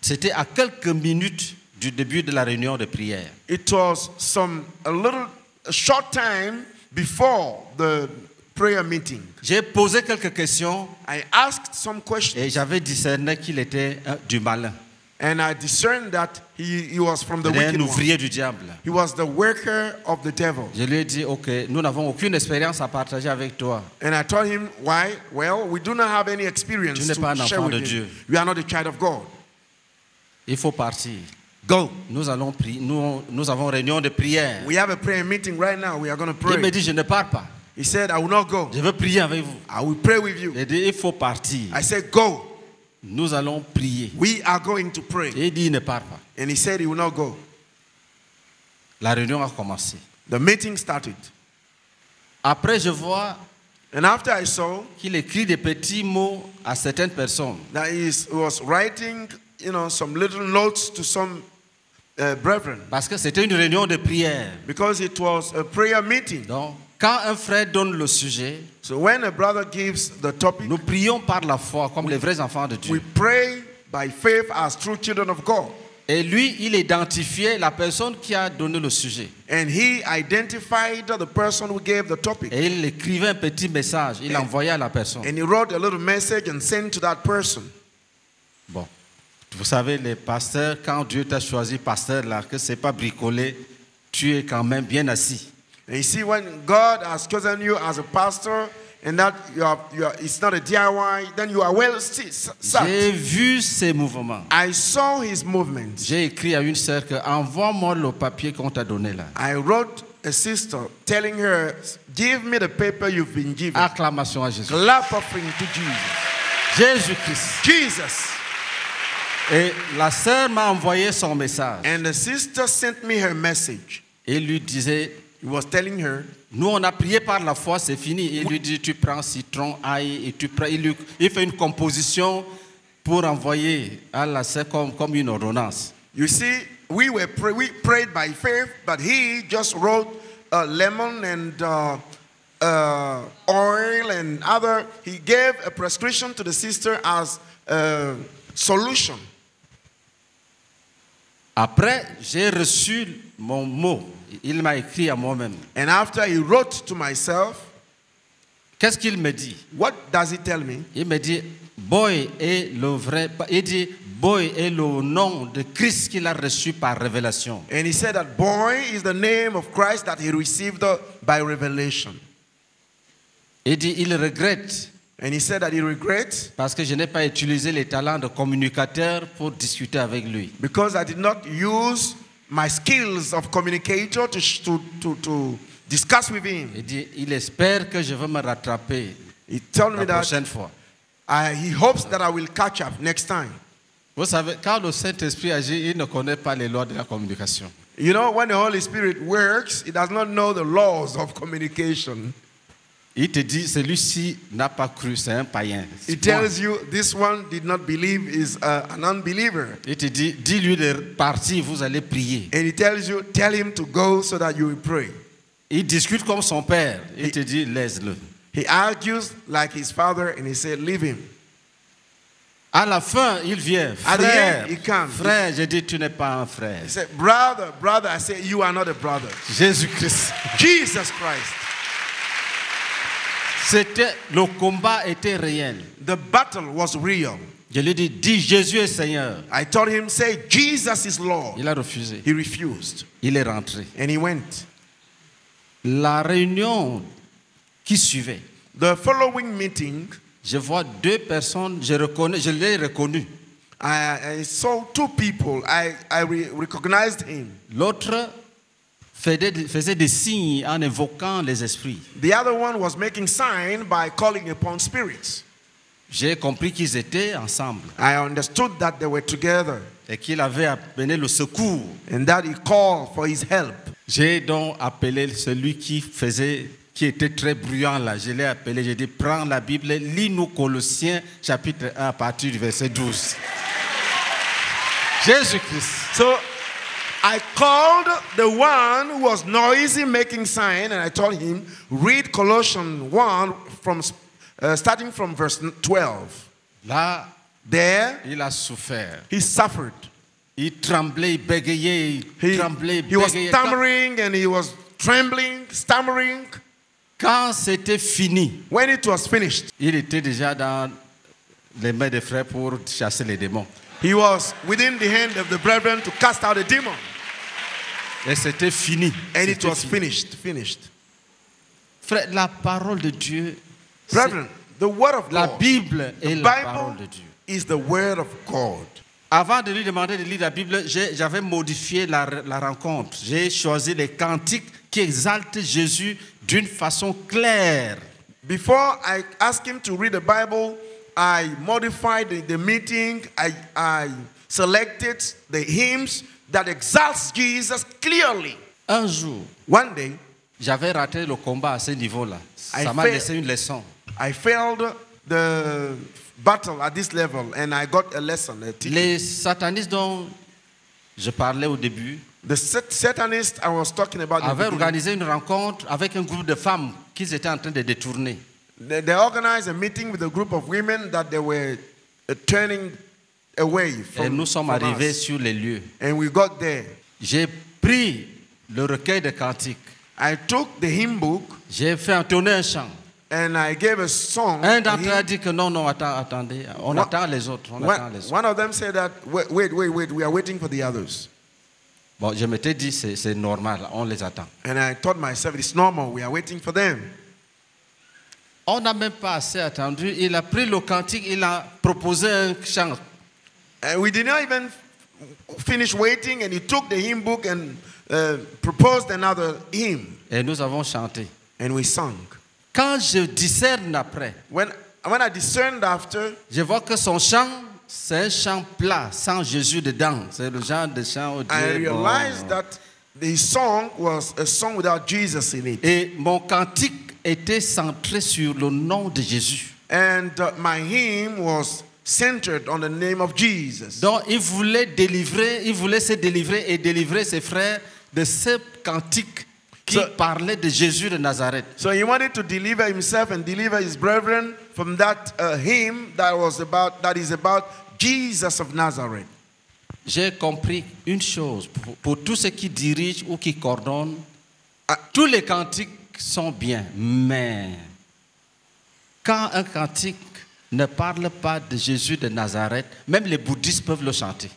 C'était à quelques minutes du début de la réunion de prière. It was some a little a short time before the prayer meeting. J'ai posé quelques questions. I asked some questions. Et j'avais discerné qu'il était du malin. And I discerned that he, he was from the wicked one. Du diable. He was the worker of the devil. Je lui ai dit, okay, nous n'avons aucune expérience à partager avec toi. And I told him, why? Well, we do not have any experience tu n'es pas to un share enfant with de you. Dieu. We are not a child of God. Il faut partir. Go. Nous allons prier. Nous, nous avons réunion de prière. We have a prayer meeting right now. We are going to pray. Il me dit, je ne pars pas. He said, I will not go. Je veux prier avec vous. I will pray with you. Il dit, il faut partir. I said, go. Nous allons prier. We are going to pray. Et il dit, il ne part pas. And he said he will not go. La réunion a commencé. The meeting started. Après, je vois and after I saw qu'il écrit des petits mots à certaines personnes. That he was writing, you know, some little notes to some uh, brethren. Parce que c'était une réunion de prière. Because it was a prayer meeting. Donc, quand un frère donne le sujet, so when a brother gives the topic, nous prions par la foi comme we, les vrais enfants de Dieu. We pray by faith as true children of God. Et lui, il identifiait la personne qui a donné le sujet. And he identified the person who gave the topic. Et il écrivait un petit message, il envoyait à la personne. And he wrote a little message and sent to that person. Bon, vous savez les pasteurs, quand Dieu t'a choisi pasteur là, que c'est pas bricolé, tu es quand même bien assis. And you see, when God has chosen you as a pastor, and that you are, you are, it's not a D I Y, then you are well sat. J'ai vu ses mouvements. I saw his movement. J'ai écrit à une sœur que envoie-moi le papier qu'on t'a donné là. I wrote a sister telling her, give me the paper you've been given. Acclamation à Jésus. Clap offering to Jesus. Jésus Christ. Jesus. Et la sœur m'a envoyé son message. And the sister sent me her message. Et lui disait. He was telling her, nous on a prié par la foi, c'est fini. Il lui dit, tu prends citron, ail, et tu prends. Il, lui, il fait une composition pour envoyer à la sœur comme, comme une ordonnance. You see, we were pray, we prayed by faith, but he just wrote uh, lemon and uh, uh, oil and other. He gave a prescription to the sister as a solution. Après, j'ai reçu mon mot. Il m'a écrit à moi-même. And after he wrote to myself, qu'est-ce qu'il me dit? What does he tell me? Il me dit, boy est le vrai. Il dit, boy est le nom de Christ qu'il a reçu par révélation. And he said that boy is the name of Christ that he received by revelation. Il dit, il regrette. And he said that he regrets parce que je n'ai pas utilisé les talents de communicateur pour discuter avec lui. Because I did not use my skills of communicator to, to, to, to Discuss with him. Il dit, il espère que je vais me rattraper he told me la prochaine that fois. I, he hopes that I will catch up next time. Vous savez, quand le Saint-Esprit agit, il ne connaît pas les lois de la communication. You know, when the Holy Spirit works, he does not know the laws of communication. Il te dit, celui-ci n'a pas cru, c'est un païen. He tells you, this one did not believe, is uh, an unbeliever. Il te dit, dis-lui de partir, vous allez prier. And he tells you, tell him to go so that you will pray. Il discute comme son père. Il he, te dit, laisse-le. He argues like his father and he said, leave him. À la fin, il vient. Frère, frère, je dis, tu n'es pas un frère. He said, brother, brother, I say, you are not a brother. Jésus-Christ. Jesus Christ. C'était, le combat était réel. The battle was real. Je lui dis, dis Jésus est Seigneur. I told him, say, Jesus is Lord. Il a refusé. He refused. Il est rentré. And he went. La réunion qui suivait. The following meeting. Je vois deux personnes, je reconnais, je l'ai reconnu. I, I saw two people. I, I re recognized him. L'autre faisait des signes en évoquant les esprits. The other one was making signs by calling upon spirits. J'ai compris qu'ils étaient ensemble. I understood that they were together. Et qu'il avait appelé le secours. And that he called for his help. J'ai donc appelé celui qui faisait, qui était très bruyant là. Je l'ai appelé, j'ai dit, prends la Bible, lis-nous Colossiens chapitre un à partir du verset douze. Jésus-Christ. So, I called the one who was noisy making sign and I told him, read Colossians one from, uh, starting from verse twelve. Là, there, il a souffert. He suffered. Il tremblait, bégayait, he, tremblait, he was stammering and he was trembling, stammering. Quand c'était fini, when it was finished, il était déjà dans les mains des frères pour chasser les démons. He was within the hand of the brethren to cast out the demon. Et c'était fini. And it was fini. finished, finished. Frère, la parole de Dieu. Brethren, the word of la God. Bible the Bible la parole de Dieu. Is the word of God. Avant de lui demander de lire la Bible, j'avais modifié la, la rencontre. J'ai choisi les cantiques qui exaltent Jésus d'une façon claire. Before I asked him to read the Bible, I modified the, the meeting. I, I selected the hymns that exalts Jesus clearly. Un jour, one day, j'avais raté le combat à ce niveau-là. Ça m'a laissé une leçon. I failed the battle at this level and I got a lesson. A Les satanistes dont je parlais au début, the satanists I was talking about, avaient organisé une rencontre avec un groupe de femmes qu'ils étaient en train de détourner. They, they organized a meeting with a group of women that they were uh, turning away from, Et nous sommes from arrivés us. Sur les lieux. And we got there. J'ai pris le recueil de cantiques. I took the hymn book. J'ai fait entonner un chant. And I gave a song. Un d'entre eux a dit que non, non, attend, attendez, on one, attend les autres, on one, attend les autres. One of them said that wait, wait, wait, wait, we are waiting for the others. Bon, je m'étais dit c'est normal, on les attend. And I told myself it's normal, we are waiting for them. On n'a même pas assez attendu. Il a pris le cantique, il a proposé un chant. And we did not even finish waiting, and he took the hymn book and uh, proposed another hymn. Et nous avons chanté. And we sang. Quand je discerne après, when, when I discerned after, je vois que son chant, c'est un chant plat, sans Jésus dedans. C'est le genre de chant où Dieu, I realized oh. that the song was a song without Jesus in it. Et mon cantique était centré sur le nom de Jésus. And uh, my hymn was centered on the name of Jesus. Donc il voulait délivrer, il voulait se délivrer et délivrer ses frères de ce cantique qui so, parlait de Jésus de Nazareth. So he wanted to deliver himself and deliver his brethren from that uh, hymn that was about that is about Jesus of Nazareth. J'ai compris une chose pour, pour tous ceux qui dirigent ou qui coordonnent, ah, tous les cantiques sont bien, mais quand un cantique ne parle pas de Jésus de Nazareth, même les bouddhistes peuvent le chanter.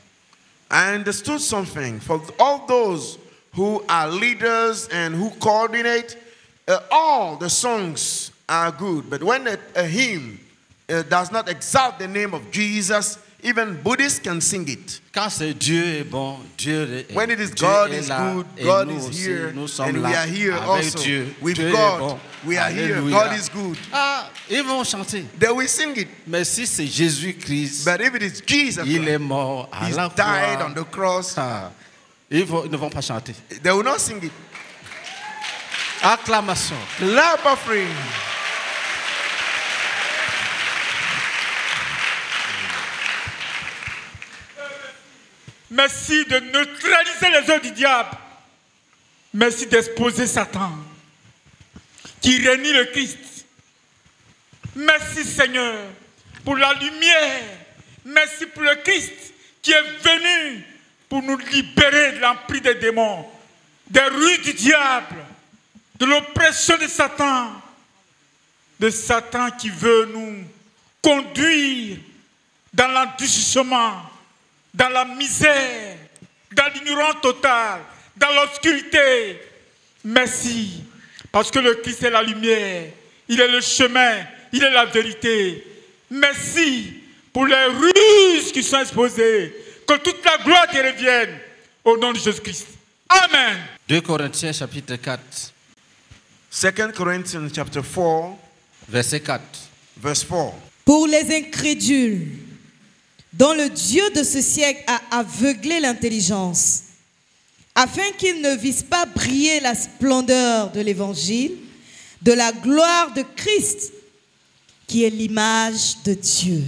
I understood something. For all those who are leaders and who coordinate, uh, all the songs are good. But when a, a hymn uh, does not exalt the name of Jesus, Even Buddhists can sing it. Quand c'est Dieu est bon, Dieu est, when it is Dieu God is là, good, God is aussi, here, and we are here also. Dieu. With Dieu God, bon. We are Alleluia. Here. God is good. Ah, ils vont chanter. They will sing it. Mais si c'est Jésus-Christ, but if it is Jesus, il est mort à la croix. He died on the cross. Ah, ils, vont, ils ne vont pas chanter. They will not sing it. Acclamation. Clap offering. Merci de neutraliser les œuvres du diable. Merci d'exposer Satan qui renie le Christ. Merci Seigneur pour la lumière. Merci pour le Christ qui est venu pour nous libérer de l'emprise des démons, des ruses du diable, de l'oppression de Satan, de Satan qui veut nous conduire dans l'endurcissement, dans la misère, dans l'ignorance totale, dans l'obscurité. Merci, parce que le Christ est la lumière, il est le chemin, il est la vérité. Merci pour les ruses qui sont exposées. Que toute la gloire te revienne au nom de Jésus-Christ. Amen. deux Corinthiens chapitre quatre. two Corinthians chapter four. Verset quatre. Verse four. Pour les incrédules, dont le Dieu de ce siècle a aveuglé l'intelligence, afin qu'ils ne vissent pas briller la splendeur de l'évangile, de la gloire de Christ, qui est l'image de Dieu.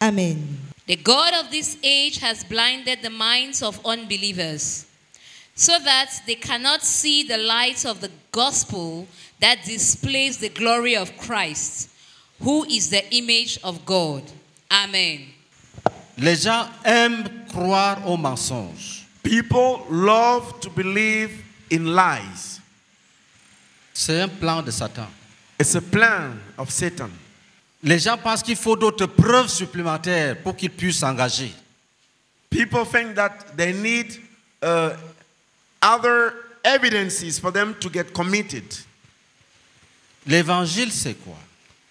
Amen. The God of this age has blinded the minds of unbelievers, so that they cannot see the light of the gospel that displays the glory of Christ, who is the image of God. Amen. Les gens aiment croire aux mensonges. People love to believe in lies. C'est un plan de Satan. It's a plan of Satan. Les gens pensent qu'il faut d'autres preuves supplémentaires pour qu'ils puissent s'engager. People think that they need uh, other evidences for them to get committed. L'évangile, c'est quoi?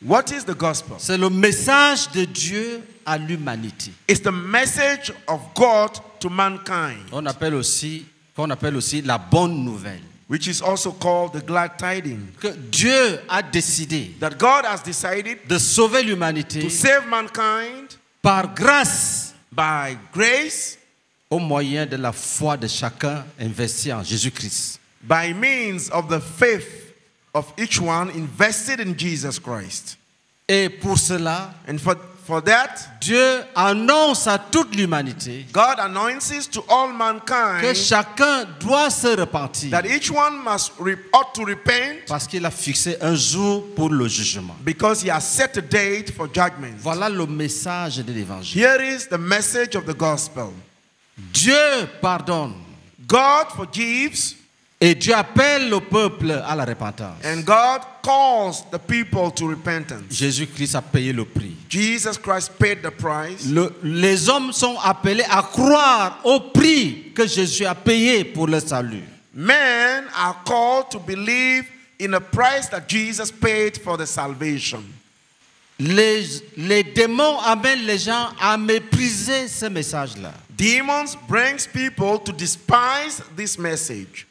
What is the gospel? C'est le message de Dieu à l'humanité. It's the message of God to mankind. On appelle aussi, qu'on appelle aussi la bonne nouvelle. Which is also called the glad tidings. Que Dieu a décidé. That God has decided de sauver l'humanité. To save mankind par grâce, by grace, au moyen de la foi de chacun investi en Jésus-Christ. By means of the faith of each one invested in Jesus Christ. Et pour cela, and for For that, Dieu annonce à toute l'humanité God announces to all mankind que chacun doit se repentir, that each one must ought to repent, parce qu'il a fixé un jour pour le jugement. Because he has set a date for judgment. Voilà le message de l'évangile. Here is the message of the gospel. Dieu pardonne. God forgives. Et Dieu appelle le peuple à la repentance. And God calls the people to repentance. Jésus-Christ a payé le prix. Jesus Christ paid the price. Le, les hommes sont appelés à croire au prix que Jésus a payé pour le salut. Men are called to believe in the price that Jesus paid for the salvation. Les, les démons amènent les gens à mépriser ce message-là. Demons brings people to despise this message.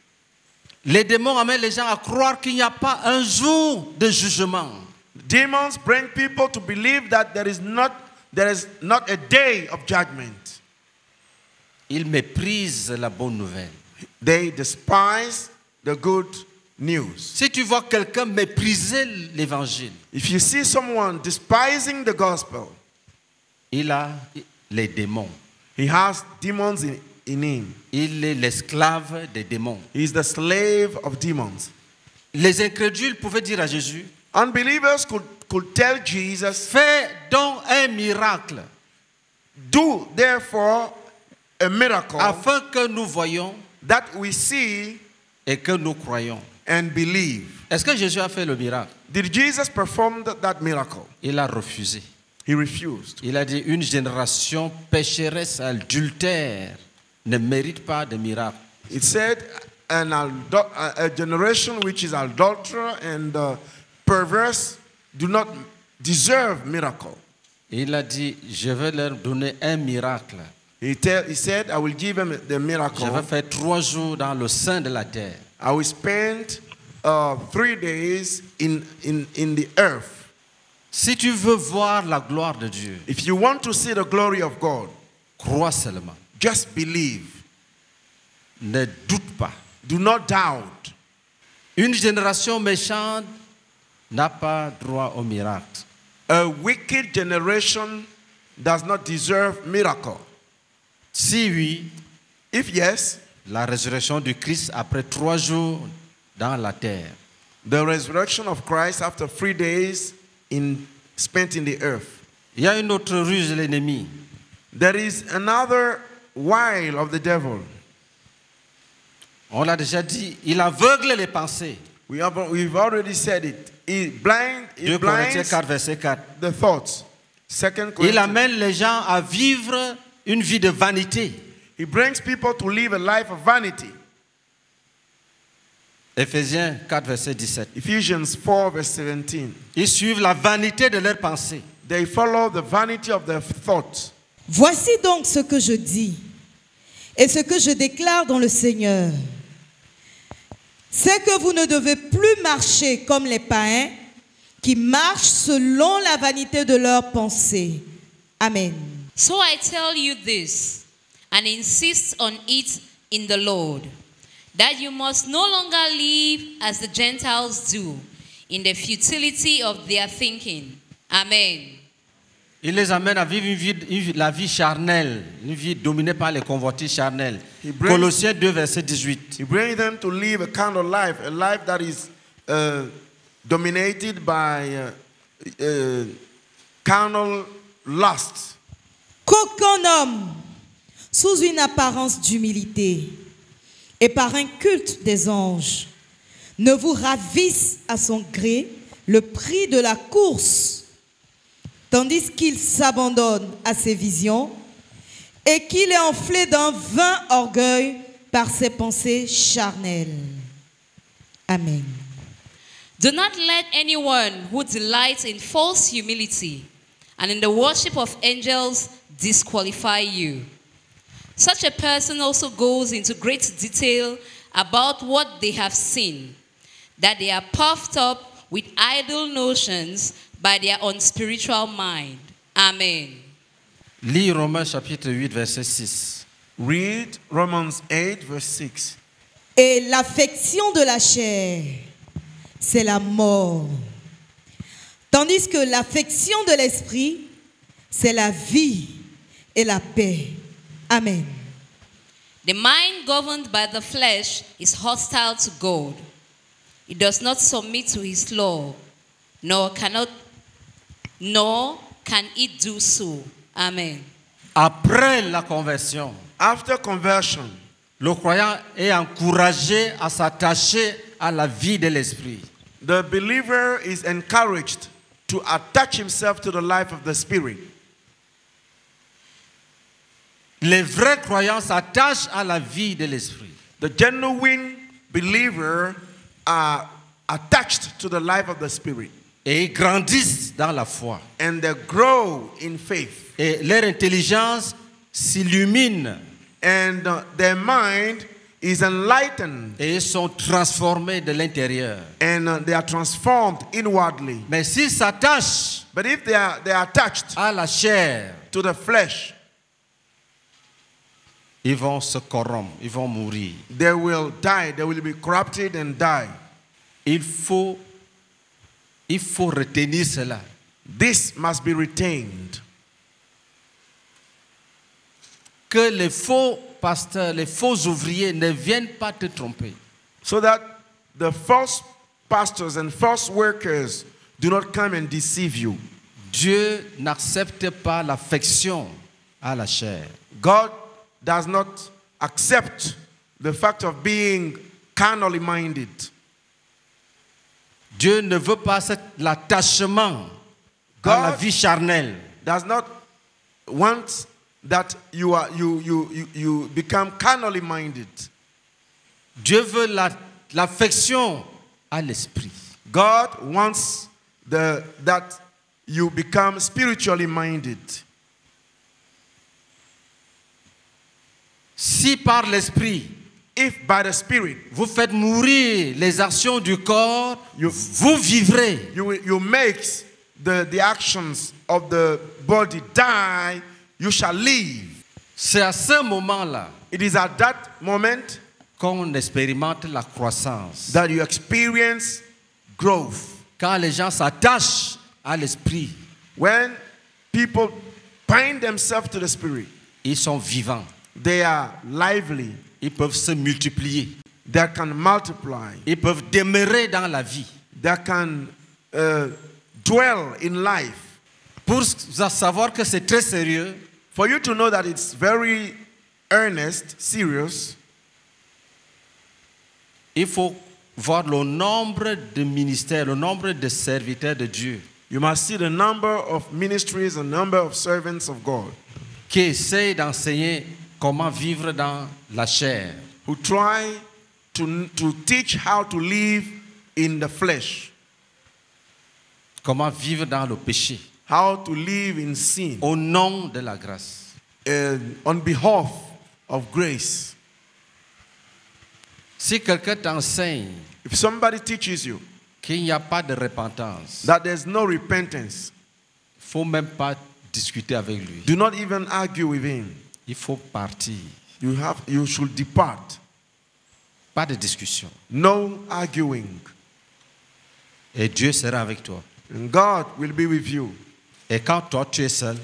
Les démons amènent les gens à croire qu'il n'y a pas un jour de jugement. Demons bring people to believe that there is not there is not a day of judgment. Ils méprisent la bonne nouvelle. They despise the good news. Si tu vois quelqu'un mépriser l'évangile, if you see someone despising the gospel, il a les démons. He has demons in In him. Il est l'esclave des démons. He is the slave of demons. Les incrédules pouvaient dire à Jésus, unbelievers could, could tell Jesus, fais donc un miracle. Do therefore a miracle, afin que nous voyons, that we see, et que nous croyons, and believe. Est-ce que Jésus a fait le miracle? Did Jesus perform that miracle? Il a refusé. He refused. Il a dit, une génération pécheresse, adultère, ne mérite pas de miracle. It said, an a generation which is adulterous and uh, perverse do not deserve miracle. Il a dit, je vais leur donner un miracle. He, tell, he said, I will give them the miracle. Je vais faire trois jours dans le sein de la terre. I will spend uh, three days in, in, in the earth. Si tu veux voir la gloire de Dieu, if you want to see the glory of God, crois seulement. Just believe. Ne doute pas. Do not doubt. Une génération méchante n'a pas droit au miracle. A wicked generation does not deserve miracle. Si oui, if yes, la résurrection du Christ après trois jours dans la terre. The resurrection of Christ after three days in spent in the earth. Il y a une autre ruse de l'ennemi. There is another wile of the devil. On l'a déjà dit, il aveugle les pensées. We have we've already said it. It blind, it blinds the thoughts. Second Corinthians. Il amène les gens à vivre une vie de vanité. He brings people to live a life of vanity. Ephésiens quatre verset dix-sept. Ephesians four verse seventeen. Ils suivent la vanité de leurs pensées. They follow the vanity of their thoughts. Voici donc ce que je dis et ce que je déclare dans le Seigneur, c'est que vous ne devez plus marcher comme les païens qui marchent selon la vanité de leurs pensées. Amen. So I tell you this, and insist on it in the Lord, that you must no longer live as the Gentiles do, in the futility of their thinking. Amen. Il les amène à vivre une vie, une, la vie charnelle, une vie dominée par les convoitises charnelles. Colossiens deux verset dix-huit. He brings them to live a kind of life, a life that is uh, dominated by uh, uh, carnal lust. Qu'aucun homme, sous une apparence d'humilité et par un culte des anges, ne vous ravisse à son gré le prix de la course, tandis qu'il s'abandonne à ses visions et qu'il est enflé d'un vain orgueil par ses pensées charnelles. Amen. Do not let anyone who delights in false humility and in the worship of angels disqualify you. Such a person also goes into great detail about what they have seen, that they are puffed up with idle notions by their unspiritual mind. Amen. Lis Romains chapitre huit verset six. Read Romans eight verse six. Et l'affection de la chair, c'est la mort, tandis que l'affection de l'esprit, c'est la vie et la paix. Amen. The mind governed by the flesh is hostile to God. It does not submit to his law, nor cannot nor can it do so. Amen. Après la conversion, after conversion, le croyant est encouragé à s'attacher à la vie de l'esprit. The believer is encouraged to attach himself to the life of the spirit. Les vrais croyants s'attachent à la vie de l'esprit. The genuine believer are attached to the life of the spirit. Et ils grandissent dans la foi. And they grow in faith. Et leur intelligence s'illumine. And uh, their mind is enlightened. Et ils sont transformés de l'intérieur. And uh, they are transformed inwardly. Mais s'ils s'attachent, but if they are they are attached à la chair, to the flesh, ils vont se corrompre, ils vont mourir. They will die. They will be corrupted and die. Il faut Il faut retenir cela. This must be retained. Que les faux pasteurs, les faux ouvriers ne viennent pas te tromper. So that the false pastors and false workers do not come and deceive you. Dieu n'accepte pas l'affection à la chair. God does not accept the fact of being carnally minded. Dieu ne veut pas cet attachement à la vie charnelle. Does not want that you are you you you become carnally minded. Dieu veut l'affection à l'esprit. God wants the that you become spiritually minded. Si par l'esprit, if by the spirit, vous faites mourir les actions du corps, you, vous vivrez. You, you make the, the actions of the body die, you shall live. C'est à ce moment-là. It is at that moment qu'on expérimente la croissance. That you experience growth. Quand les gens s'attachent à l'esprit, when people bind themselves to the spirit, ils sont vivants. They are lively. Ils peuvent se multiplier. They can multiply. Ils peuvent demeurer dans la vie. They can uh, dwell in life. Pour savoir que c'est très sérieux, for you to know that it's very earnest, serious, il faut voir le nombre de ministères, le nombre de serviteurs de Dieu. You must see the number of ministries, the number of servants of God, qui essayent d'enseigner comment vivre dans la chair. Who try to, to teach how to live in the flesh. Comment vivre dans le péché. How to live in sin. Au nom de la grâce. Uh, on behalf of grace. Si quelqu'un t'enseigne, if somebody teaches you, qu'il n'y a pas de repentance, that there's no repentance, faut même pas discuter avec lui. Do not even argue with him. Il faut partir. You have, you should depart. Pas de discussion. No arguing. Et Dieu sera avec toi. And God will be with you. Et quand toi tu es seul,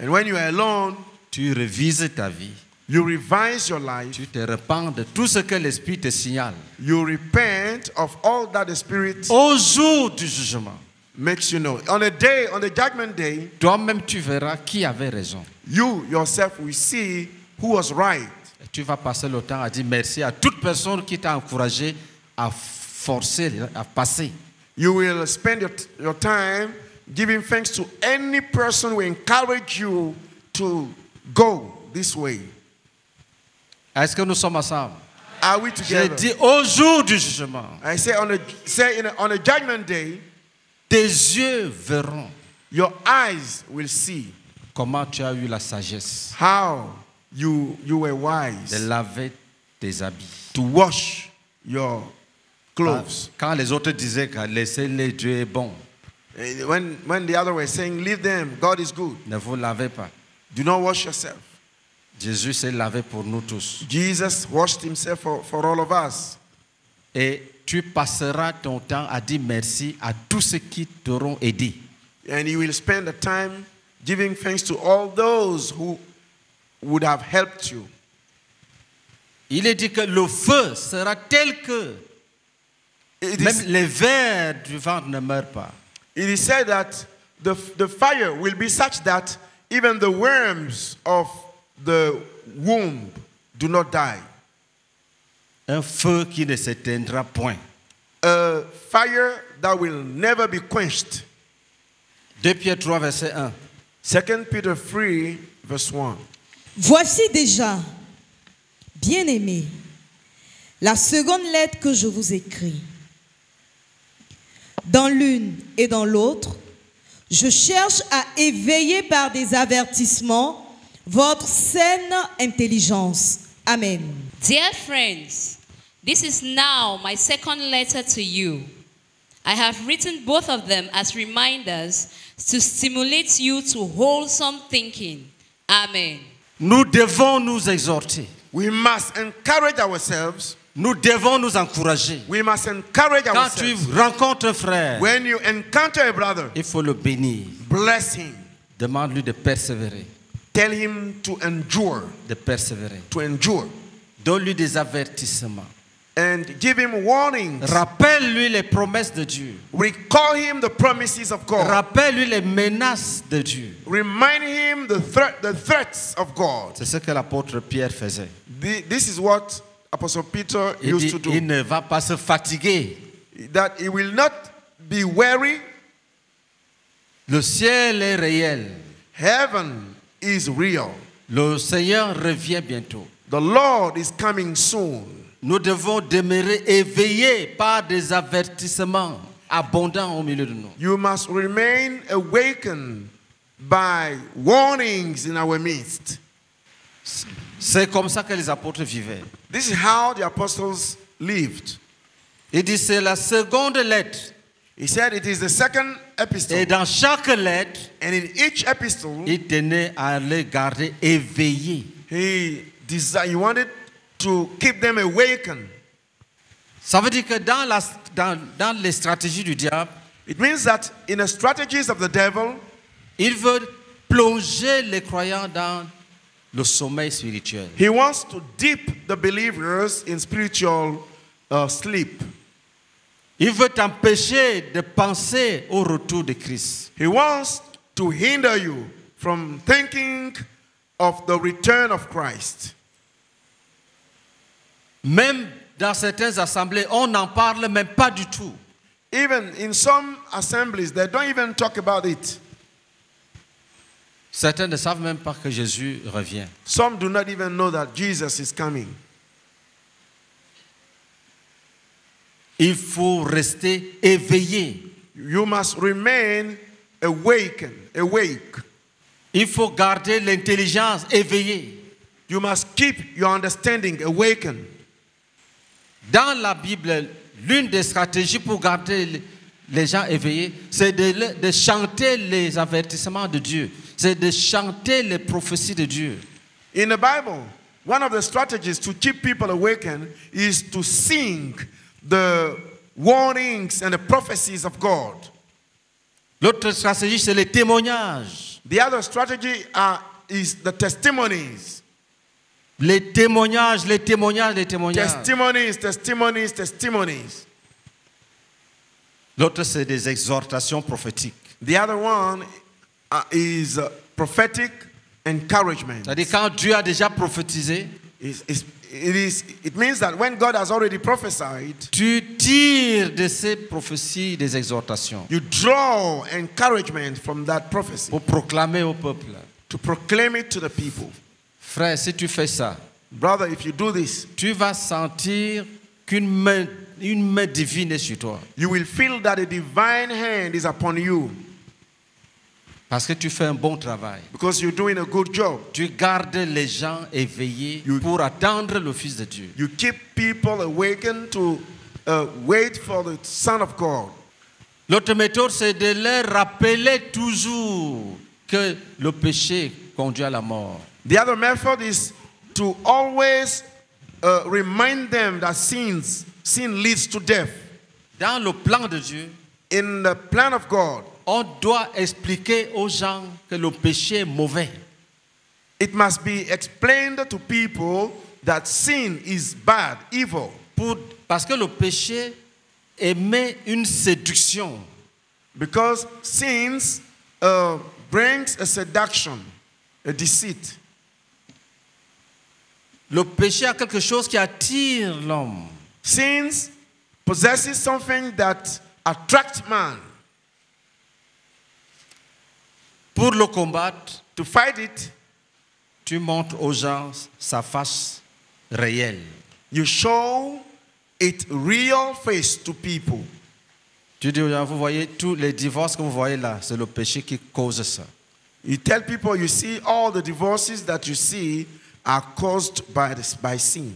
and when you are alone, tu revises ta vie. You revise your life. Tu te repens de tout ce que l'esprit te signale. You repent of all that the spirit. Au jour du jugement. Makes you know. On a day, on the judgment day, toi-même tu verras qui avait raison. You yourself will see who was right. Et tu vas passer le temps à dire merci à toute personne qui t'a encouragé à forcer, à passer. You will spend your, your time giving thanks to any person who encouraged you to go this way. Est-ce que nous sommes ensemble? Are we together? Je dis au jour du jugement. I say on a, say in a, on a judgment day. Tes yeux verront. Your eyes will see. Comment tu as eu la sagesse. How you, you were wise. De laver tes habits. To wash your clothes. Quand les autres disaient que laissez-les, Dieu est bon. When, when the others were saying, leave them, God is good. Ne vous lavez pas. Do not wash yourself. Jésus s'est lavé pour nous tous. Jesus washed himself for, for all of us. Et tu passeras ton temps à dire merci à tous ceux qui t'auront aidé. And you will spend the time giving thanks to all those who would have helped you. Il est dit que le feu sera tel que it même is, les vers du ventre ne meurent pas. It is said that the, the fire will be such that even the worms of the womb do not die. Un feu qui ne s'éteindra point. A fire that will never be quenched. deux Pierre trois verset un. Second Peter three verse one. Voici déjà, bien-aimés, la seconde lettre que je vous écris. Dans l'une et dans l'autre, je cherche à éveiller par des avertissements votre saine intelligence. Amen. Dear friends, this is now my second letter to you. I have written both of them as reminders to stimulate you to wholesome thinking. Amen. Nous devons nous exhorter. We must encourage ourselves. Nous devons nous encourager. We must encourage Quand ourselves. Quand tu rencontres un frère, when you encounter a brother, il faut le bénir. Bless him. Demande-lui de persévérer. Tell him to endure. De persévérer. To endure. Donne-lui des avertissements. And give him warnings. Rappelle-lui les promesses de Dieu. Recall him the promises of God. Rappelle-lui les menaces de Dieu. Remind him the, thre the threats of God. C'est ce que l'apôtre Pierre faisait. The, this is what Apostle Peter il used dit, to do. Il ne va pas se fatiguer. That he will not be weary. Le ciel est réel. Heaven is real. Le Seigneur revient bientôt. The Lord is coming soon. Nous devons demeurer éveillés par des avertissements. abondant au milieu de nous. You must remain awakened by warnings in our midst. C'est comme ça que les apôtres vivaient. This is how the apostles lived. Il dit c'est la seconde lettre. He said it is the second epistle. Et dans chaque lettre, and in each epistle, il tenait à les garder éveillés. He desired, he wanted to keep them awakened. Ça veut dire que dans la dans dans les stratégies du diable, it means that in the strategies of the devil, il veut plonger les croyants dans le sommeil spirituel. He wants to dip the believers in spiritual uh, sleep. Il veut t'empêcher de penser au retour de Christ. He wants to hinder you from thinking of the return of Christ. Même dans certaines assemblées, on n'en parle même pas du tout. Even in some assemblies, they don't even talk about it. Certains ne savent même pas que Jésus revient. Some do not even know that Jesus is coming. Il faut rester éveillé. You must remain awakened, awake. Il faut garder l'intelligence éveillée. You must keep your understanding awakened. Dans la Bible, l'une des stratégies pour garder les gens éveillés, c'est de, de chanter les avertissements de Dieu. C'est de chanter les prophéties de Dieu. In the Bible, one of the strategies to keep people awakened is to sing the warnings and the prophecies of God. L'autre stratégie, c'est les témoignages. The other strategy are, is the testimonies. Les témoignages, les témoignages, les témoignages. Testimonies, testimonies, testimonies. L'autre, c'est des exhortations prophétiques. The other one uh, is uh, prophetic encouragement. C'est-à-dire quand Dieu a déjà prophétisé, is, is, It, is, it means that when God has already prophesied, tu tires de ces prophéties des exhortations. You draw encouragement from that prophecy. Pour proclamer au peuple. To proclaim it to the people. Frère, si tu fais ça, brother, if you do this, tu vas sentir qu'une main, une main divine est sur toi. You will feel that a divine hand is upon you. Parce que tu fais un bon travail. Because you're doing a good job. Tu gardes les gens éveillés you, pour attendre le Fils de Dieu. You keep people awakened to uh, wait for the Son of God. L'autre méthode, c'est de leur rappeler toujours que le péché conduit à la mort. The other method is to always uh, remind them that sins, sin leads to death. Dans le plan de Dieu, in the plan of God, on doit expliquer aux gens que le péché est mauvais. It must be explained to people that sin is bad, evil. Pour, parce que le péché émet une séduction. Because sins uh, brings a seduction, a deceit. Le péché a quelque chose qui attire l'homme. Sins possesses something that attracts man. Pour le combattre, to fight it, tu montres aux gens sa face réelle. You show its real face to people. Tu dis aux gens, vous voyez tous les divorces que vous voyez là, c'est le péché qui cause ça. You tell people, you see all the divorces that you see are caused by this, by sin.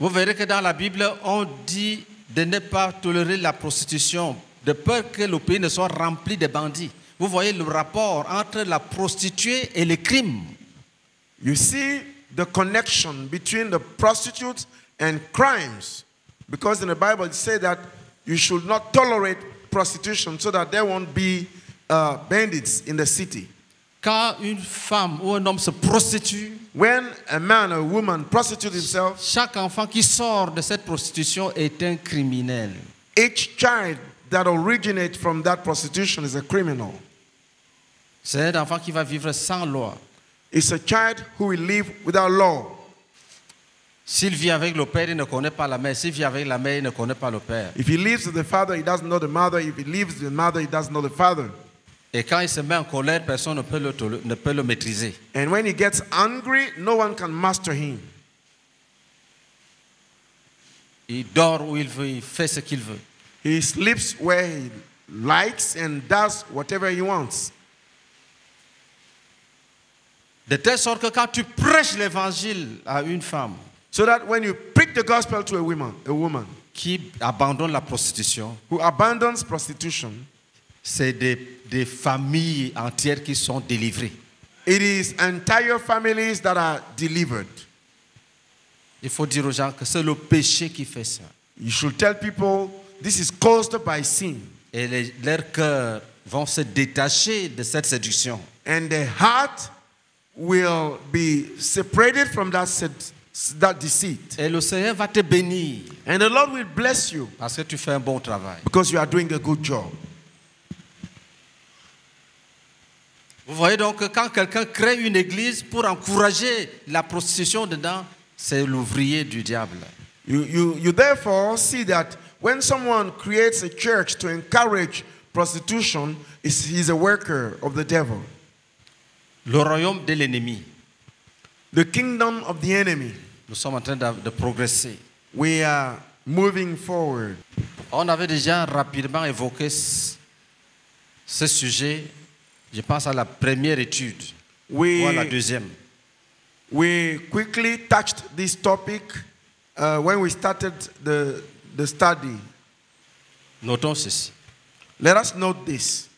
Vous verrez que dans la Bible, on dit de ne pas tolérer la prostitution, de peur que le pays ne soit rempli de bandits. Vous voyez le rapport entre la prostituée et le crime. You see the connection between the prostitutes and crimes. Because in the Bible it says that you should not tolerate prostitution so that there won't be uh, bandits in the city. Quand une femme ou un homme se prostitue, when a man or a woman prostitutes himself, chaque enfant qui sort de cette prostitution est un criminel. Each child that originates from that prostitution is a criminal. C'est un enfant qui va vivre sans loi. It's a child who will live without law. S'il vit avec le père, il ne connaît pas la mère. S'il vit avec la mère, il ne connaît pas le père. If he lives with the father, he doesn't know the mother. If he lives with the mother, he doesn't know the father. Et quand il se met en colère, personne ne peut le, ne peut le maîtriser. And when he gets angry, no one can master him. Il dort où il veut, il fait ce qu'il veut. He sleeps where he likes and does whatever he wants. De telle sorte que quand tu prêches l'évangile à une femme, so that when you preach the gospel to a woman, a woman qui abandonne la prostitution, who abandons prostitution, c'est des, des familles entières qui sont délivrées. It is entire families that are delivered. Il faut dire aux gens que c'est le péché qui fait ça. You should tell people this is caused by sin. Et les, leurs cœurs vont se détacher de cette séduction. And their heart will be separated from that seduction. That deceit. Et le Seigneur va te bénir. And the Lord will bless you. Parce que tu fais un bon travail. Because you are doing a good job. Vous voyez donc que quand quelqu'un crée une église pour encourager la prostitution dedans, c'est l'ouvrier du diable. You, you, you therefore see that when someone creates a church to encourage prostitution, he's a worker of the devil. Le royaume de l'ennemi. The kingdom of the enemy. Nous sommes en train de progresser. We are moving forward. On avait déjà rapidement évoqué ce sujet. Je pense à la première étude we, ou à la deuxième. We quickly touched this topic uh, when we started the the study. Notons ceci. Let us note this.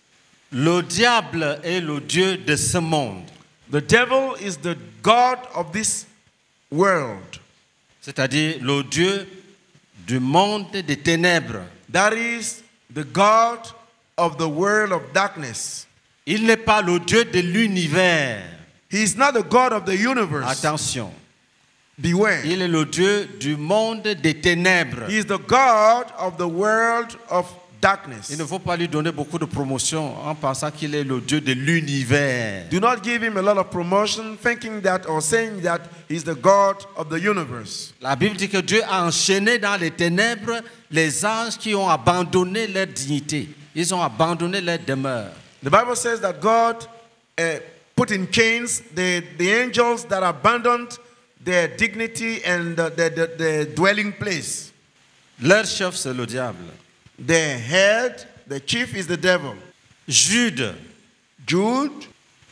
Le diable est le dieu de ce monde. The devil is the god of this world. C'est-à-dire le dieu du monde des ténèbres. That is the god of the world of darkness. Il n'est pas le dieu de l'univers. He is not the god of the universe. Attention. Beware. Il est le dieu du monde des ténèbres. He is the god of the world of darkness. Il ne faut pas lui donner beaucoup de promotion en pensant qu'il est le Dieu de l'univers. Do not give him a lot of promotion thinking that or saying that he's the God of the universe. La Bible dit que Dieu a enchaîné dans les ténèbres les anges qui ont abandonné leur dignité. Ils ont abandonné leur demeure. The Bible says that God uh, put in chains the, the angels that abandoned their dignity and the, the, the, the dwelling place. Leur chef c'est le diable. The head, the chief is the devil. Jude, Jude,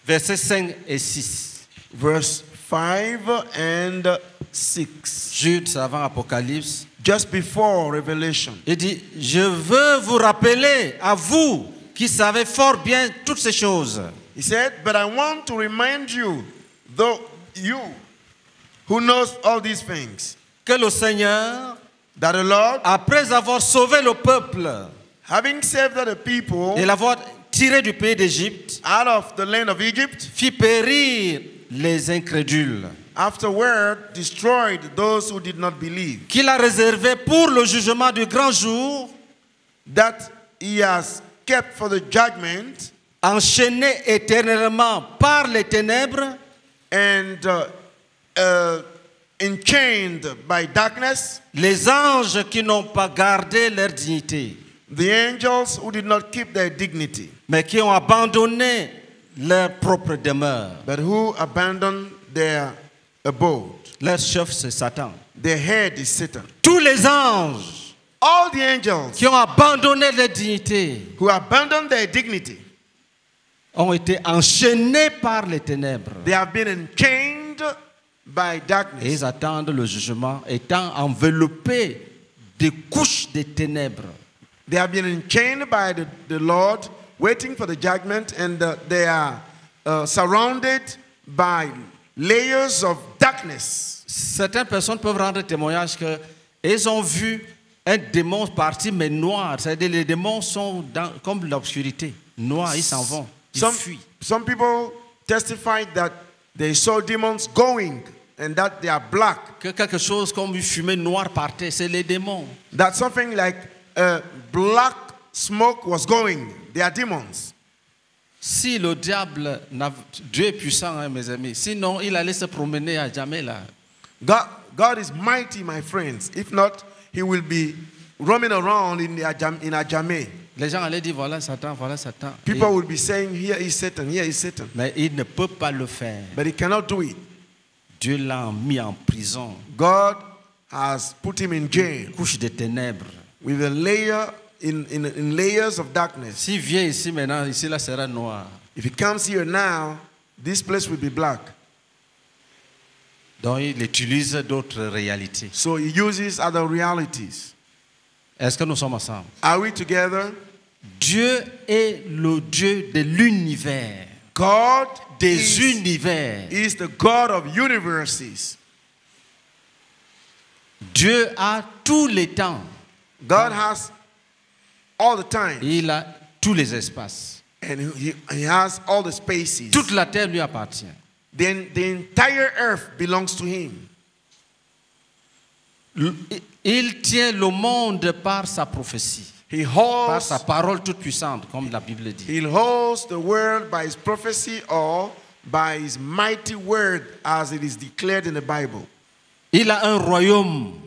verset cinq et six. Verse five and six. Jude, c'est avant Apocalypse. Just before Revelation. Il dit, je veux vous rappeler à vous qui savez fort bien toutes ces choses. He said, but I want to remind you, though you who knows all these things, que le Seigneur, that the Lord, après avoir sauvé le peuple, having saved the people, et l'avoir tiré du pays d'Égypte, out of the land of Egypt, fit périr les incrédules. Afterward, destroyed those who did not believe. Qu'il a réservé pour le jugement du grand jour, that he has kept for the judgment, enchaîné éternellement par les ténèbres, and uh, uh, enchained by darkness, les anges qui n'ont pas gardé leur dignité, the angels who did not keep their dignity, mais qui ont abandonné leur propre demeure, but who abandoned their abode. Leur chef c'est Satan. Their head is Satan. Tous les anges, all the angels, qui ont abandonné leur dignité, who abandoned their dignity, ont été enchaînés par les ténèbres. They have been enchained by darkness. Et ils attendent le jugement, étant enveloppés des couches des ténèbres. They have been enchained by the, the Lord, waiting for the judgment, and uh, they are uh, surrounded by layers of darkness. Certaines personnes peuvent rendre témoignage que ils ont vu un démon partir mais noir. C'est-à-dire les démons sont dans, comme l'obscurité, noirs. Ils s'en vont, ils some, fuient. Some people testified that they saw demons going, and that they are black. Que quelque chose comme une fumée noire partait, c'est les démons. That something like uh, black smoke was going. They are demons. Si le diable, Dieu est puissant, hein, mes amis. Sinon, il allait se promener à jamais là. God, God is mighty, my friends. If not, he will be roaming around in Ajamé. Les gens allaient dire voilà Satan, voilà Satan. People will be saying here is Satan, here is Satan. Mais il ne peut pas le faire. But he cannot do it. Dieu l'a mis en prison. God has put him in jail. Couche de ténèbres. With a layer in, in, in layers of darkness. Si vient ici maintenant, ici là sera noir. If he comes here now, this place will be black. Donc il utilise d'autres réalités. So he uses other realities. Est-ce que nous sommes ensemble? Are we together? Dieu est le Dieu de l'univers. God des is, univers. Is the God of universes. Dieu a tous les temps. God has all the time. Il a tous les espaces. And he, he has all the spaces. Toute la terre lui appartient. Then the entire earth belongs to him. Il tient le monde par sa prophétie. He holds, par sa parole toute puissante, comme la Bible dit. He holds the world by his prophecy or by his mighty word as it is declared in the Bible. Il a un royaume.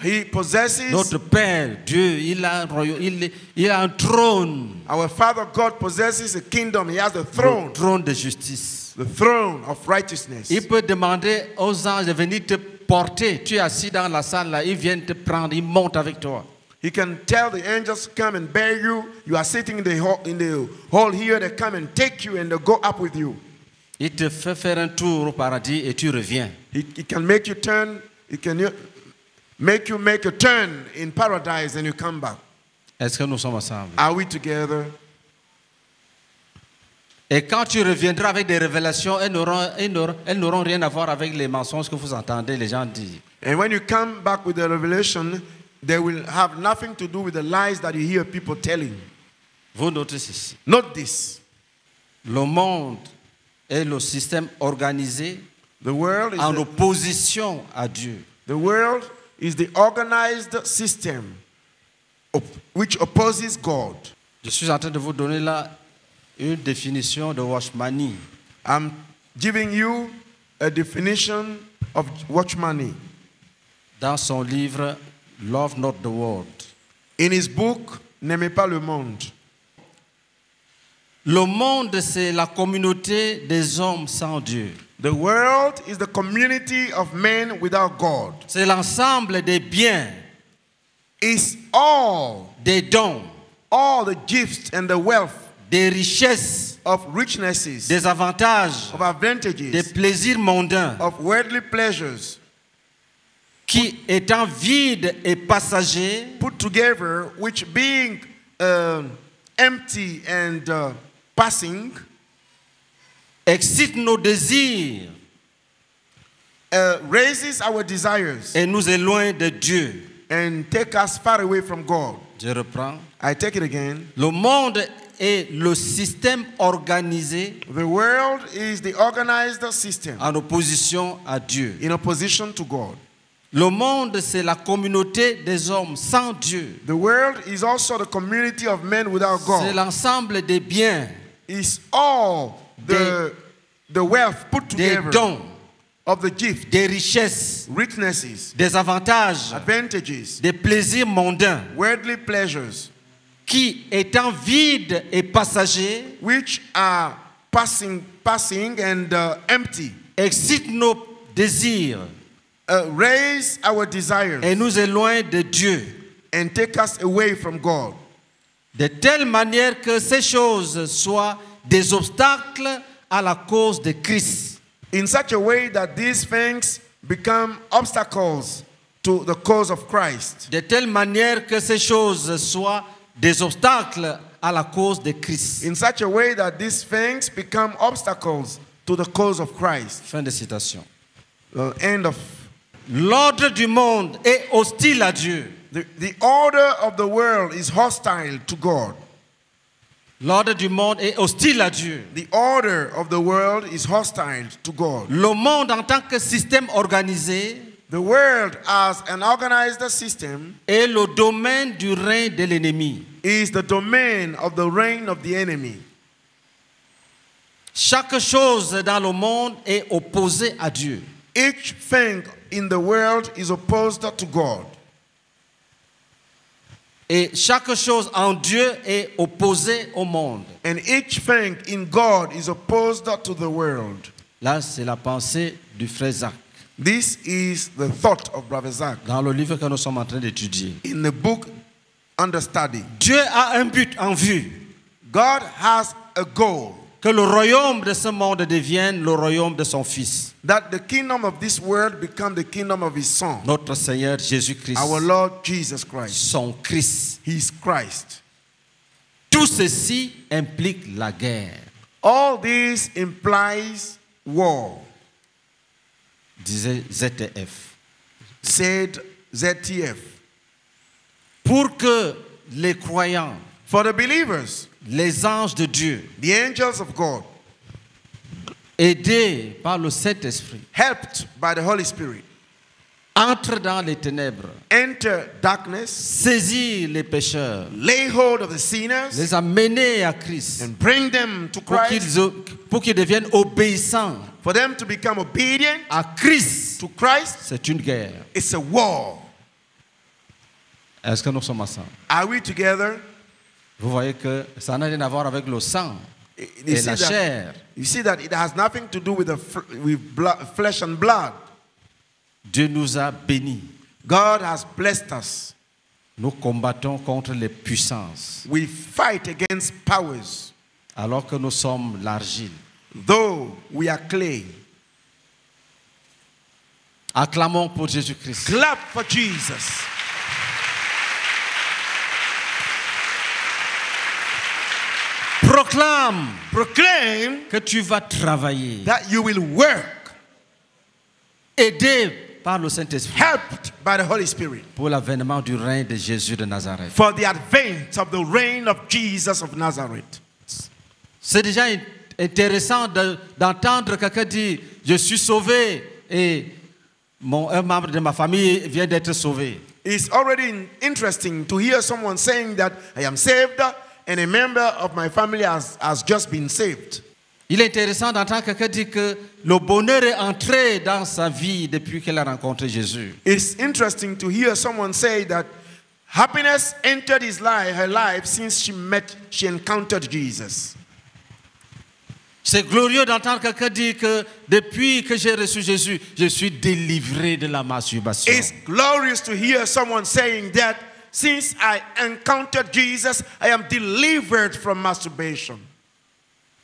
He possesses. Notre Père, Dieu, il a un royaume, il, il a un trône. Our Father God possesses a kingdom. He has a throne. Le trône de justice. The throne of righteousness. Il peut demander aux anges de venir te porter. Tu es assis dans la salle là, ils viennent te prendre, ils montent avec toi. He can tell the angels to come and bear you. You are sitting in the hall, in the hall here. They come and take you and they go up with you. Il te fait faire un tour au paradis et tu reviens. He, he can make you turn. He can make you make a turn in paradise and you come back. Est-ce que nous sommes ensemble? Are we together? Et quand tu reviendras avec des révélations, elles n'auront rien à voir avec les mensonges que vous entendez les gens dire. And when you come back with the revelation, they will have nothing to do with the lies that you hear people telling. Vous notez ceci. Note this. Le monde est le système organisé the world is en the, opposition à Dieu. The world is the organized system op, which opposes God. Je suis en train de vous donner là une définition de Watchmani. I'm giving you a definition of Watchmani. Dans son livre Love Not the World. In his book, N'aimez pas le monde. Le monde, c'est la communauté des hommes sans Dieu. The world is the community of men without God. C'est l'ensemble des biens. It's all des dons, all the gifts and the wealth, des richesses, of richnesses, des avantages, of advantages, des plaisirs mondains, of worldly pleasures, qui étant vide et passager, put together, which being uh, empty and uh, passing, excite nos désirs, uh, raises our desires, et nous éloigne de Dieu, and take us far away from God. Je reprends. I take it again. Le monde est le système organisé. The world is the organized system. En opposition à Dieu. In opposition to God. Le monde, c'est la communauté des hommes sans Dieu. The world is also the community of men without God. C'est l'ensemble des biens. It's all the des, the wealth put together. Des dons, of the gift, des richesses, richnesses, des avantages, advantages, des plaisirs mondains, worldly pleasures, qui étant vides et passagers, which are passing, passing and uh, empty, excitent nos désirs. Uh, raise our desires et nous éloigne de Dieu, and take us away from God, de telle manière que ces choses soient des obstacles à la cause de Christ, in such a way that these things become obstacles to the cause of Christ, de telle manière que ces choses soient des obstacles à la cause de Christ, in such a way that these things become obstacles to the cause of Christ. Fin de citation. Uh, end of. L'ordre du monde est hostile à Dieu. The, the order of the world is hostile to God. L'ordre du monde est hostile à Dieu. The order of the world is hostile to God. Le monde en tant que système organisé, the world as an organized system, est le domaine du règne de l'ennemi. Is the domain of the reign of the enemy. Chaque chose dans le monde est opposée à Dieu. Each thing in the world is opposed to God. Et chaque chose en Dieu est opposée au monde. And each thing in God is opposed to the world. Là, c'est la pensée du frère Zach. This is the thought of Brother Zach. Dans le livre que nous sommes en train d'étudier. In the book understanding. Dieu a un but en vue. God has a goal. Que le royaume de ce monde devienne le royaume de son Fils. That the kingdom of this world become the kingdom of His Son. Notre Seigneur Jésus-Christ. Our Lord Jesus Christ. Son Christ. His Christ. Tout ceci implique la guerre. All this implies war. Disait Z T F. Said Z T F. Pour que les croyants, for the believers, les anges de Dieu, the angels of God, aidés par le Saint-Esprit, helped by the Holy Spirit, entrent dans les ténèbres, enter darkness, saisir les pécheurs, lay hold of the sinners, les amener à Christ, and bring them to Christ, pour qu'ils deviennent obéissants, for them to become obedient, à Christ, to Christ. C'est une guerre. It's a war. Est-ce que nous sommes ensemble? Are we together? Vous voyez que ça n'a rien à voir avec le sang et la chair. You see that it has nothing to do with the with blood, flesh and blood. Dieu nous a bénis. God has blessed us. Nous combattons contre les puissances. We fight against powers. Alors que nous sommes l'argile. Though we are clay. Acclamons pour Jésus-Christ. Clap for Jesus. Proclame, proclaim que tu vas travailler. That you will work. Aidé par le Saint-Esprit. Helped by the Holy Spirit. Pour l'avènement du règne de Jésus de Nazareth. For the advent of the reign of Jesus of Nazareth. C'est déjà intéressant d'entendre quelqu'un dire je suis sauvé et mon un membre de ma famille vient d'être sauvé. It's already interesting to hear someone saying that I am saved and a member of my family has, has just been saved. Il est intéressant d'entendre quelqu'un dire que le bonheur est entré dans sa vie depuis qu'elle a rencontré Jésus. It's interesting to hear someone say that happiness entered his life, her life, since she met, she encountered Jesus. C'est glorieux d'entendre quelqu'un dire que depuis que j'ai reçu Jésus, je suis délivré de la masturbation. It's glorious to hear someone saying that since I encountered Jesus, I am delivered from masturbation.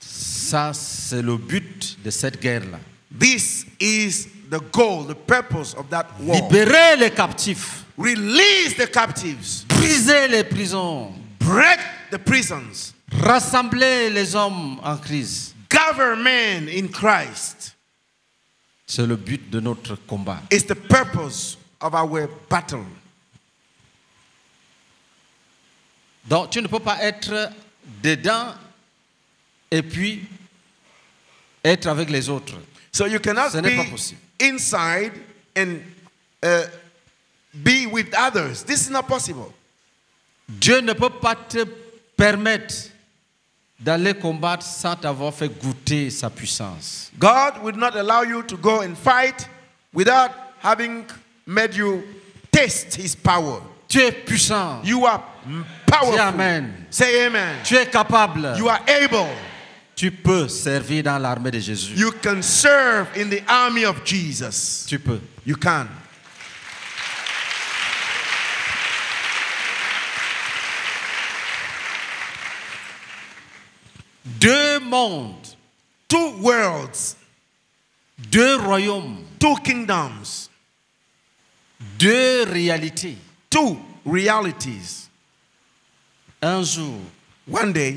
Ça, c'est le but de cette guerre-là. This is the goal, the purpose of that war. Libérer les captifs. Release the captives. Briser les prisons. Break the prisons. Rassembler les hommes en crise. Gather men in Christ. C'est le but de notre combat. It's the purpose of our battle. Donc tu ne peux pas être dedans et puis être avec les autres. So you cannot Ce n'est pas possible. Inside and uh, be with others. This is not possible. Dieu ne peut pas te permettre d'aller combattre sans t'avoir fait goûter sa puissance. God would not allow you to go and fight without having made you taste His power. Tu es puissant. You are powerful. Say amen. Say amen. Tu es capable. You are able. Tu peux servir dans l'armée de Jésus. You can serve in the army of Jesus. Tu peux. You can. Deux mondes. Two worlds. Deux royaumes. Two kingdoms. Deux réalités. Two realities. Un jour, one day,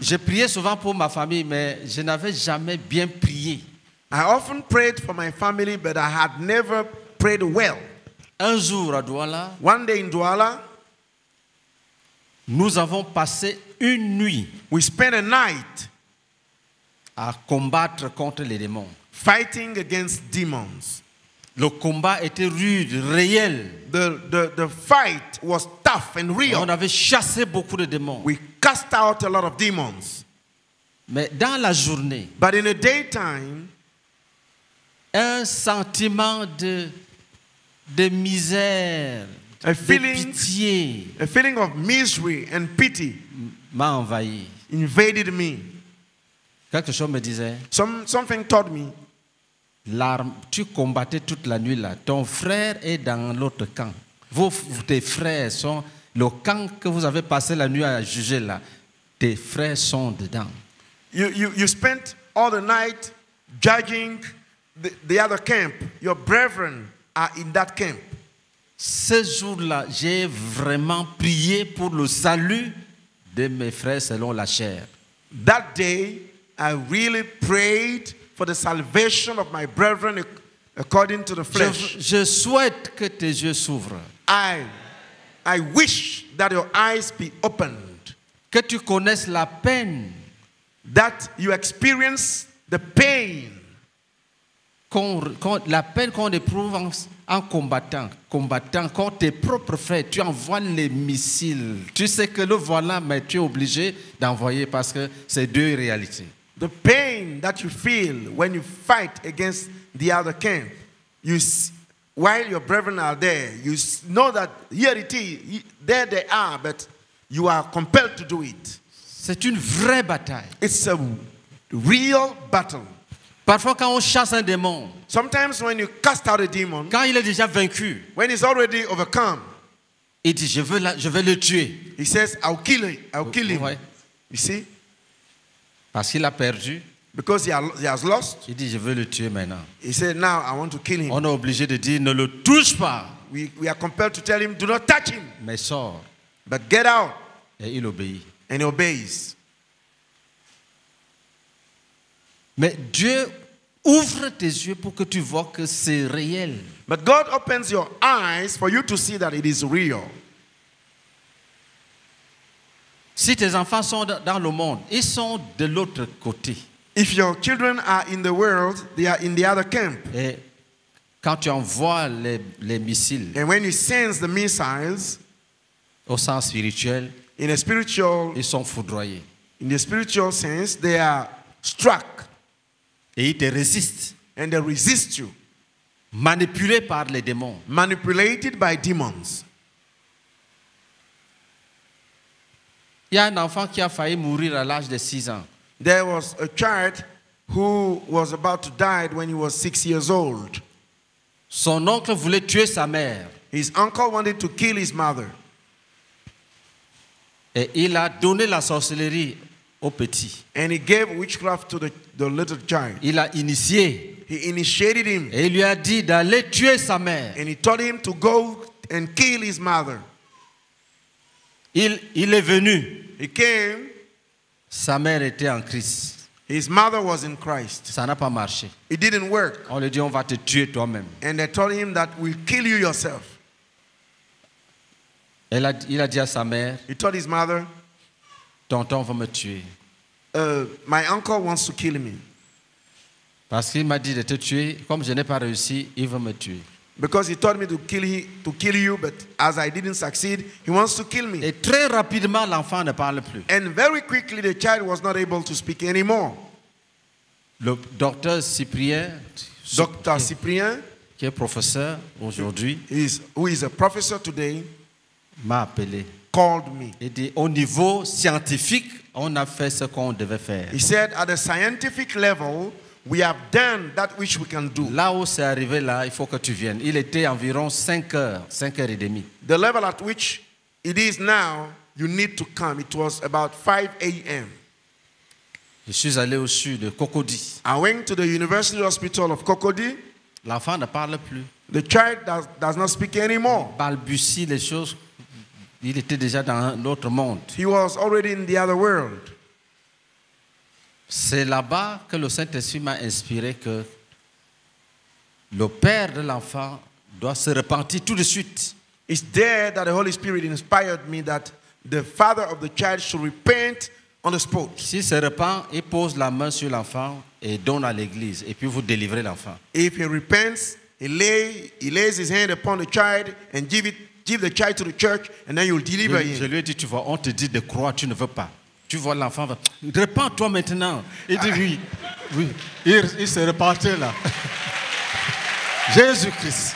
je priais souvent pour ma famille, mais je n'avais jamais bien prié. I often prayed for my family, but I had never prayed well. Un jour à Douala, one day in Douala, nous avons passé une nuit. We spent a night à combattre contre les démons. Fighting against demons. Le combat était rude, réel. The, the, the fight was tough and real. On avait chassé beaucoup de démons. We cast out a lot of demons. Mais dans la journée, but in the daytime, un sentiment de, de misère, a feeling, de pitié, a feeling of misery and pity m'a envahi. Invaded me. Quelque chose me disait. Some, something taught me. L'arme, tu combattais toute la nuit là. Ton frère est dans l'autre camp. Vos, tes frères sont... Le camp que vous avez passé la nuit à juger là, tes frères sont dedans. You, you, you spent all the night judging the, the other camp. Your brethren are in that camp. Ce jour-là, j'ai vraiment prié pour le salut de mes frères selon la chair. That day, I really prayed for the salvation of my brethren according to the flesh. Je, je souhaite que tes yeux s'ouvrent. I I wish that your eyes be opened. Que tu connaisses la peine. That you experience the pain. Qu'on, qu'on, la peine qu'on éprouve en, en combattant. Combattant contre tes propres frères. Tu envoies les missiles. Tu sais que le voilà, mais tu es obligé d'envoyer parce que c'est deux réalités. The pain that you feel when you fight against the other camp. You see, while your brethren are there, you know that here it is, there they are, but you are compelled to do it. C'est une vraie bataille. It's a real battle. Parfois, quand on chasse un démon, sometimes when you cast out a demon, quand il est déjà vaincu, when he's already overcome, il dit, je veux la, je vais le tuer. He says, I'll kill him. I'll kill him. Oui. You see? Parce qu'il a perdu. Because he has lost. Il dit, je veux le tuer maintenant. He said, now I want to kill him. On est obligé de dire, ne le touche pas. We, we are compelled to tell him, do not touch him. Mais sors. But get out. Et il obéit. And he obeys. Mais Dieu ouvre tes yeux pour que tu vois que c'est réel. But God opens your eyes for you to see that it is real. Si tes enfants sont dans le monde, ils sont de l'autre côté. If your children are in the world, they are in the other camp. Et quand tu envoies les, les missiles, and when you send the missiles, au sens spirituel, in a spiritual, ils sont foudroyés. In the spiritual sense, they are struck. Et ils te résistent. And they resist you. Manipulés par les démons. Manipulated by demons. Il y a un enfant qui a failli mourir à l'âge de six ans. There was a child who was about to die when he was six years old. Son oncle voulait tuer sa mère. His uncle wanted to kill his mother. Et il a donné la sorcellerie au petit. And he gave witchcraft to the, the little child. Il a initié. He initiated him. Et il lui a dit d'aller tuer sa mère. And he told him to go and kill his mother. Il, il est venu. He came. Sa mère était en Christ. His mother was in Christ. Ça n'a pas marché. It didn't work. On lui dit, on va te tuer toi-même. And they told him that we'll kill you yourself. Elle a, il a dit à sa mère, he told his mother, tonton va me tuer. Uh, my uncle wants to kill me. Parce qu'il m'a dit de te tuer, comme je n'ai pas réussi, il va me tuer. Because he told me to kill, he, to kill you, but as I didn't succeed, he wants to kill me. Et très rapidement, l'enfant ne parle plus. And very quickly, the child was not able to speak anymore. Le docteur Cyprien, Docteur Cyprien, qui est professeur aujourd'hui, is, who is a professor today, m'a appelé, called me. Il dit, au niveau scientifique, on a fait ce qu'on devait faire. He said, at the scientific level, we have done that which we can do. Là où c'est arrivé là, il faut que tu viennes. Il était environ cinq heures, cinq heures et demie. The level at which it is now, you need to come. It was about five A M Je suis allé au sud de Cocody. I went to the University Hospital of Cocody. L'enfant ne parle plus. The child does, does not speak anymore. Il balbutie les choses. Il était déjà dans l'autre monde. He was already in the other world. C'est là-bas que le Saint-Esprit m'a inspiré que le père de l'enfant doit se repentir tout de suite. It's there that the Holy Spirit inspired me that the father of the child should repent on the spot. S'il se repent, il pose la main sur l'enfant et donne à l'église et puis vous délivrez l'enfant. If he repents, he, lay, he lays his hand upon the child and give, it, give the child to the church and then you'll deliver him. Je lui ai dit, tu vois, on te dit de croire, tu ne veux pas. Tu vois l'enfant, repends-toi maintenant. Il dit oui, oui. Il, il se repentait là. Jésus-Christ.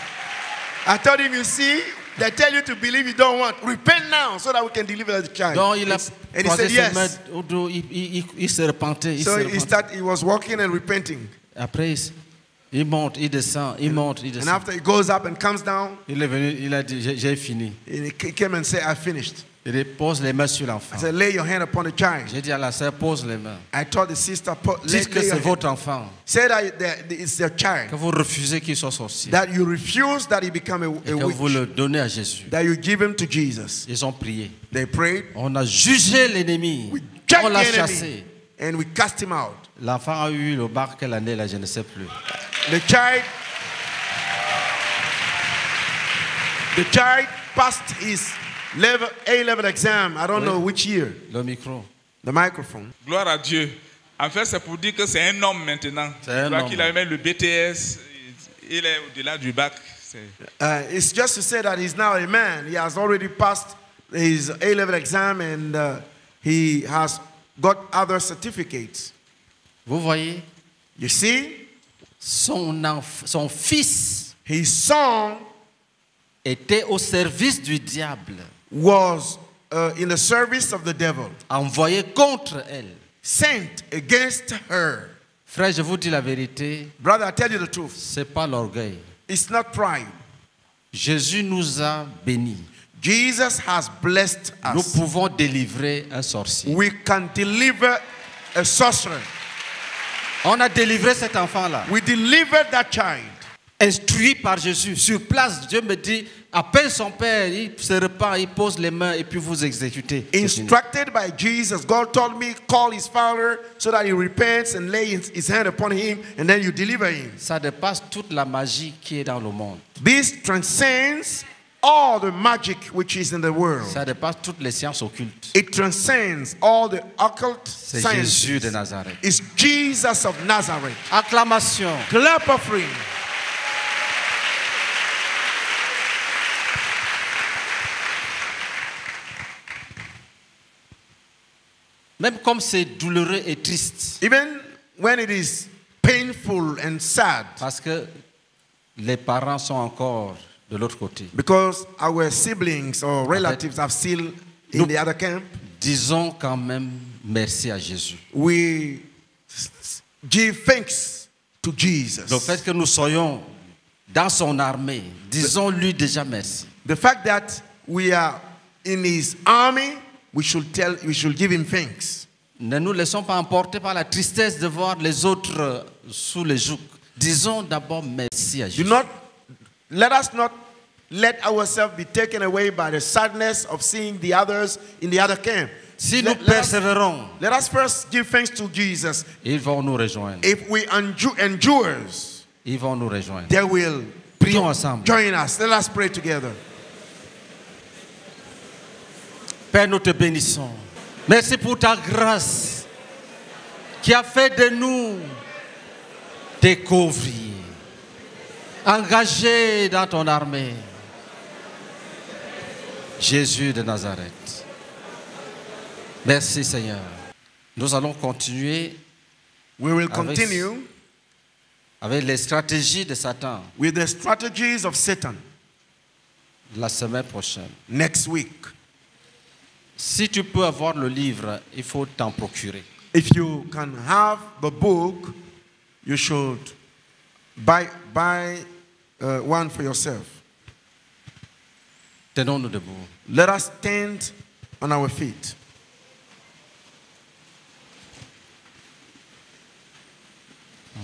I told him, you see, they tell you to believe you don't want. Repent now so that we can deliver the child. Donc, il a and he said yes. Il, il, il, il se repentait. Il so se repentait. He, start, he was walking and repenting. Après, Il monte, il descend, il monte, il descend. And after he goes up and comes down, il est venu, il a dit, j'ai fini. He came and said, I finished. Il pose les mains sur l'enfant. I said, lay your hand upon the child. J'ai dit à la sœur, pose les mains. I told the sister, dites que c'est votre enfant. Say that it's their child. Que vous refusez qu'il soit sorcier. That you refuse that he become a, a que witch. Vous le donnez à Jésus. That you give him to Jesus. Ils ont prié. They prayed. On a jugé l'ennemi. On l'a chassé. And we cast him out. L'enfant a eu le bar quelle année là, je ne sais plus. The child, the child passed his level A level exam. I don't oui. know which year. Le micro. The microphone. Gloire à Dieu. En fait, c'est pour dire que c'est un homme maintenant. C'est un homme. Qu'il a même le B T S. Il est au-delà du bac. Uh, it's just to say that he's now a man. He has already passed his A level exam and uh, he has got other certificates. Vous voyez? You see? Son, enfant, son fils, his son, était au service du diable. Was uh, in the service of the devil. Envoyé contre elle. Sent against her. Frère, je vous dis la vérité. Brother, I tell you the truth. C'est pas l'orgueil. It's not pride. Jésus nous a bénis. Jesus has blessed us. Nous pouvons délivrer un sorcier. We can deliver a sorcerer. On a délivré cet enfant-là. We delivered that child. Instruit par Jésus. Sur place, Dieu me dit, appelle son père, il se repart, il pose les mains et puis vous exécutez. Instructed by Jesus, God told me, call his father so that he repents and lay his hand upon him and then you deliver him. Ça dépasse toute la magie qui est dans le monde. This transcends all the magic which is in the world. Ça dépasse toutes les sciences occultes. It transcends all the occult sciences. C'est Jésus de Nazareth. It's Jesus of Nazareth. Acclamation. Clap offering. Même comme c'est douloureux et triste. Even when it is painful and sad. Parce que les parents sont encore de l'autre côté. Because our siblings or relatives are still in the other camp. Disons quand même merci à Jésus. We give thanks to Jesus. Le fait que nous soyons dans son armée, disons-lui déjà merci. The fact that we are in his army, we should tell, we should give him thanks. Ne nous laissons pas emporter par la tristesse de voir les autres sous le joug. Disons d'abord merci à Jésus. Do not Let us not let ourselves be taken away by the sadness of seeing the others in the other camp. Si let, nous persévérons, let us first give thanks to Jesus. Ils vont nous rejoindre. If we endure, ils vont nous rejoindre. They will Prions ensemble. Join us. Let us pray together. Père, nous te bénissons. Merci pour ta grâce qui a fait de nous tes couvrir. Engagé dans ton armée. Jésus de Nazareth. Merci Seigneur. Nous allons continuer We will avec, continue avec les stratégies de Satan. With the strategies of Satan. La semaine prochaine. Next week. Si tu peux avoir le livre, il faut t'en procurer. If you can have the book, you should buy, buy Uh, one for yourself. Tenons-nous debout. Let us stand on our feet. Mm.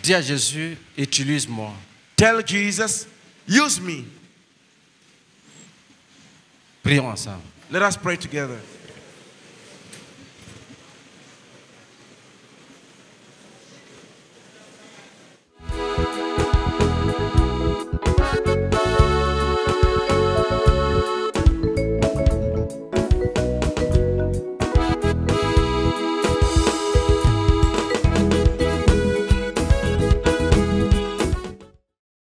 Dis à Jésus, utilise-moi. Tell Jesus, use me. Prions ensemble. Let us pray together.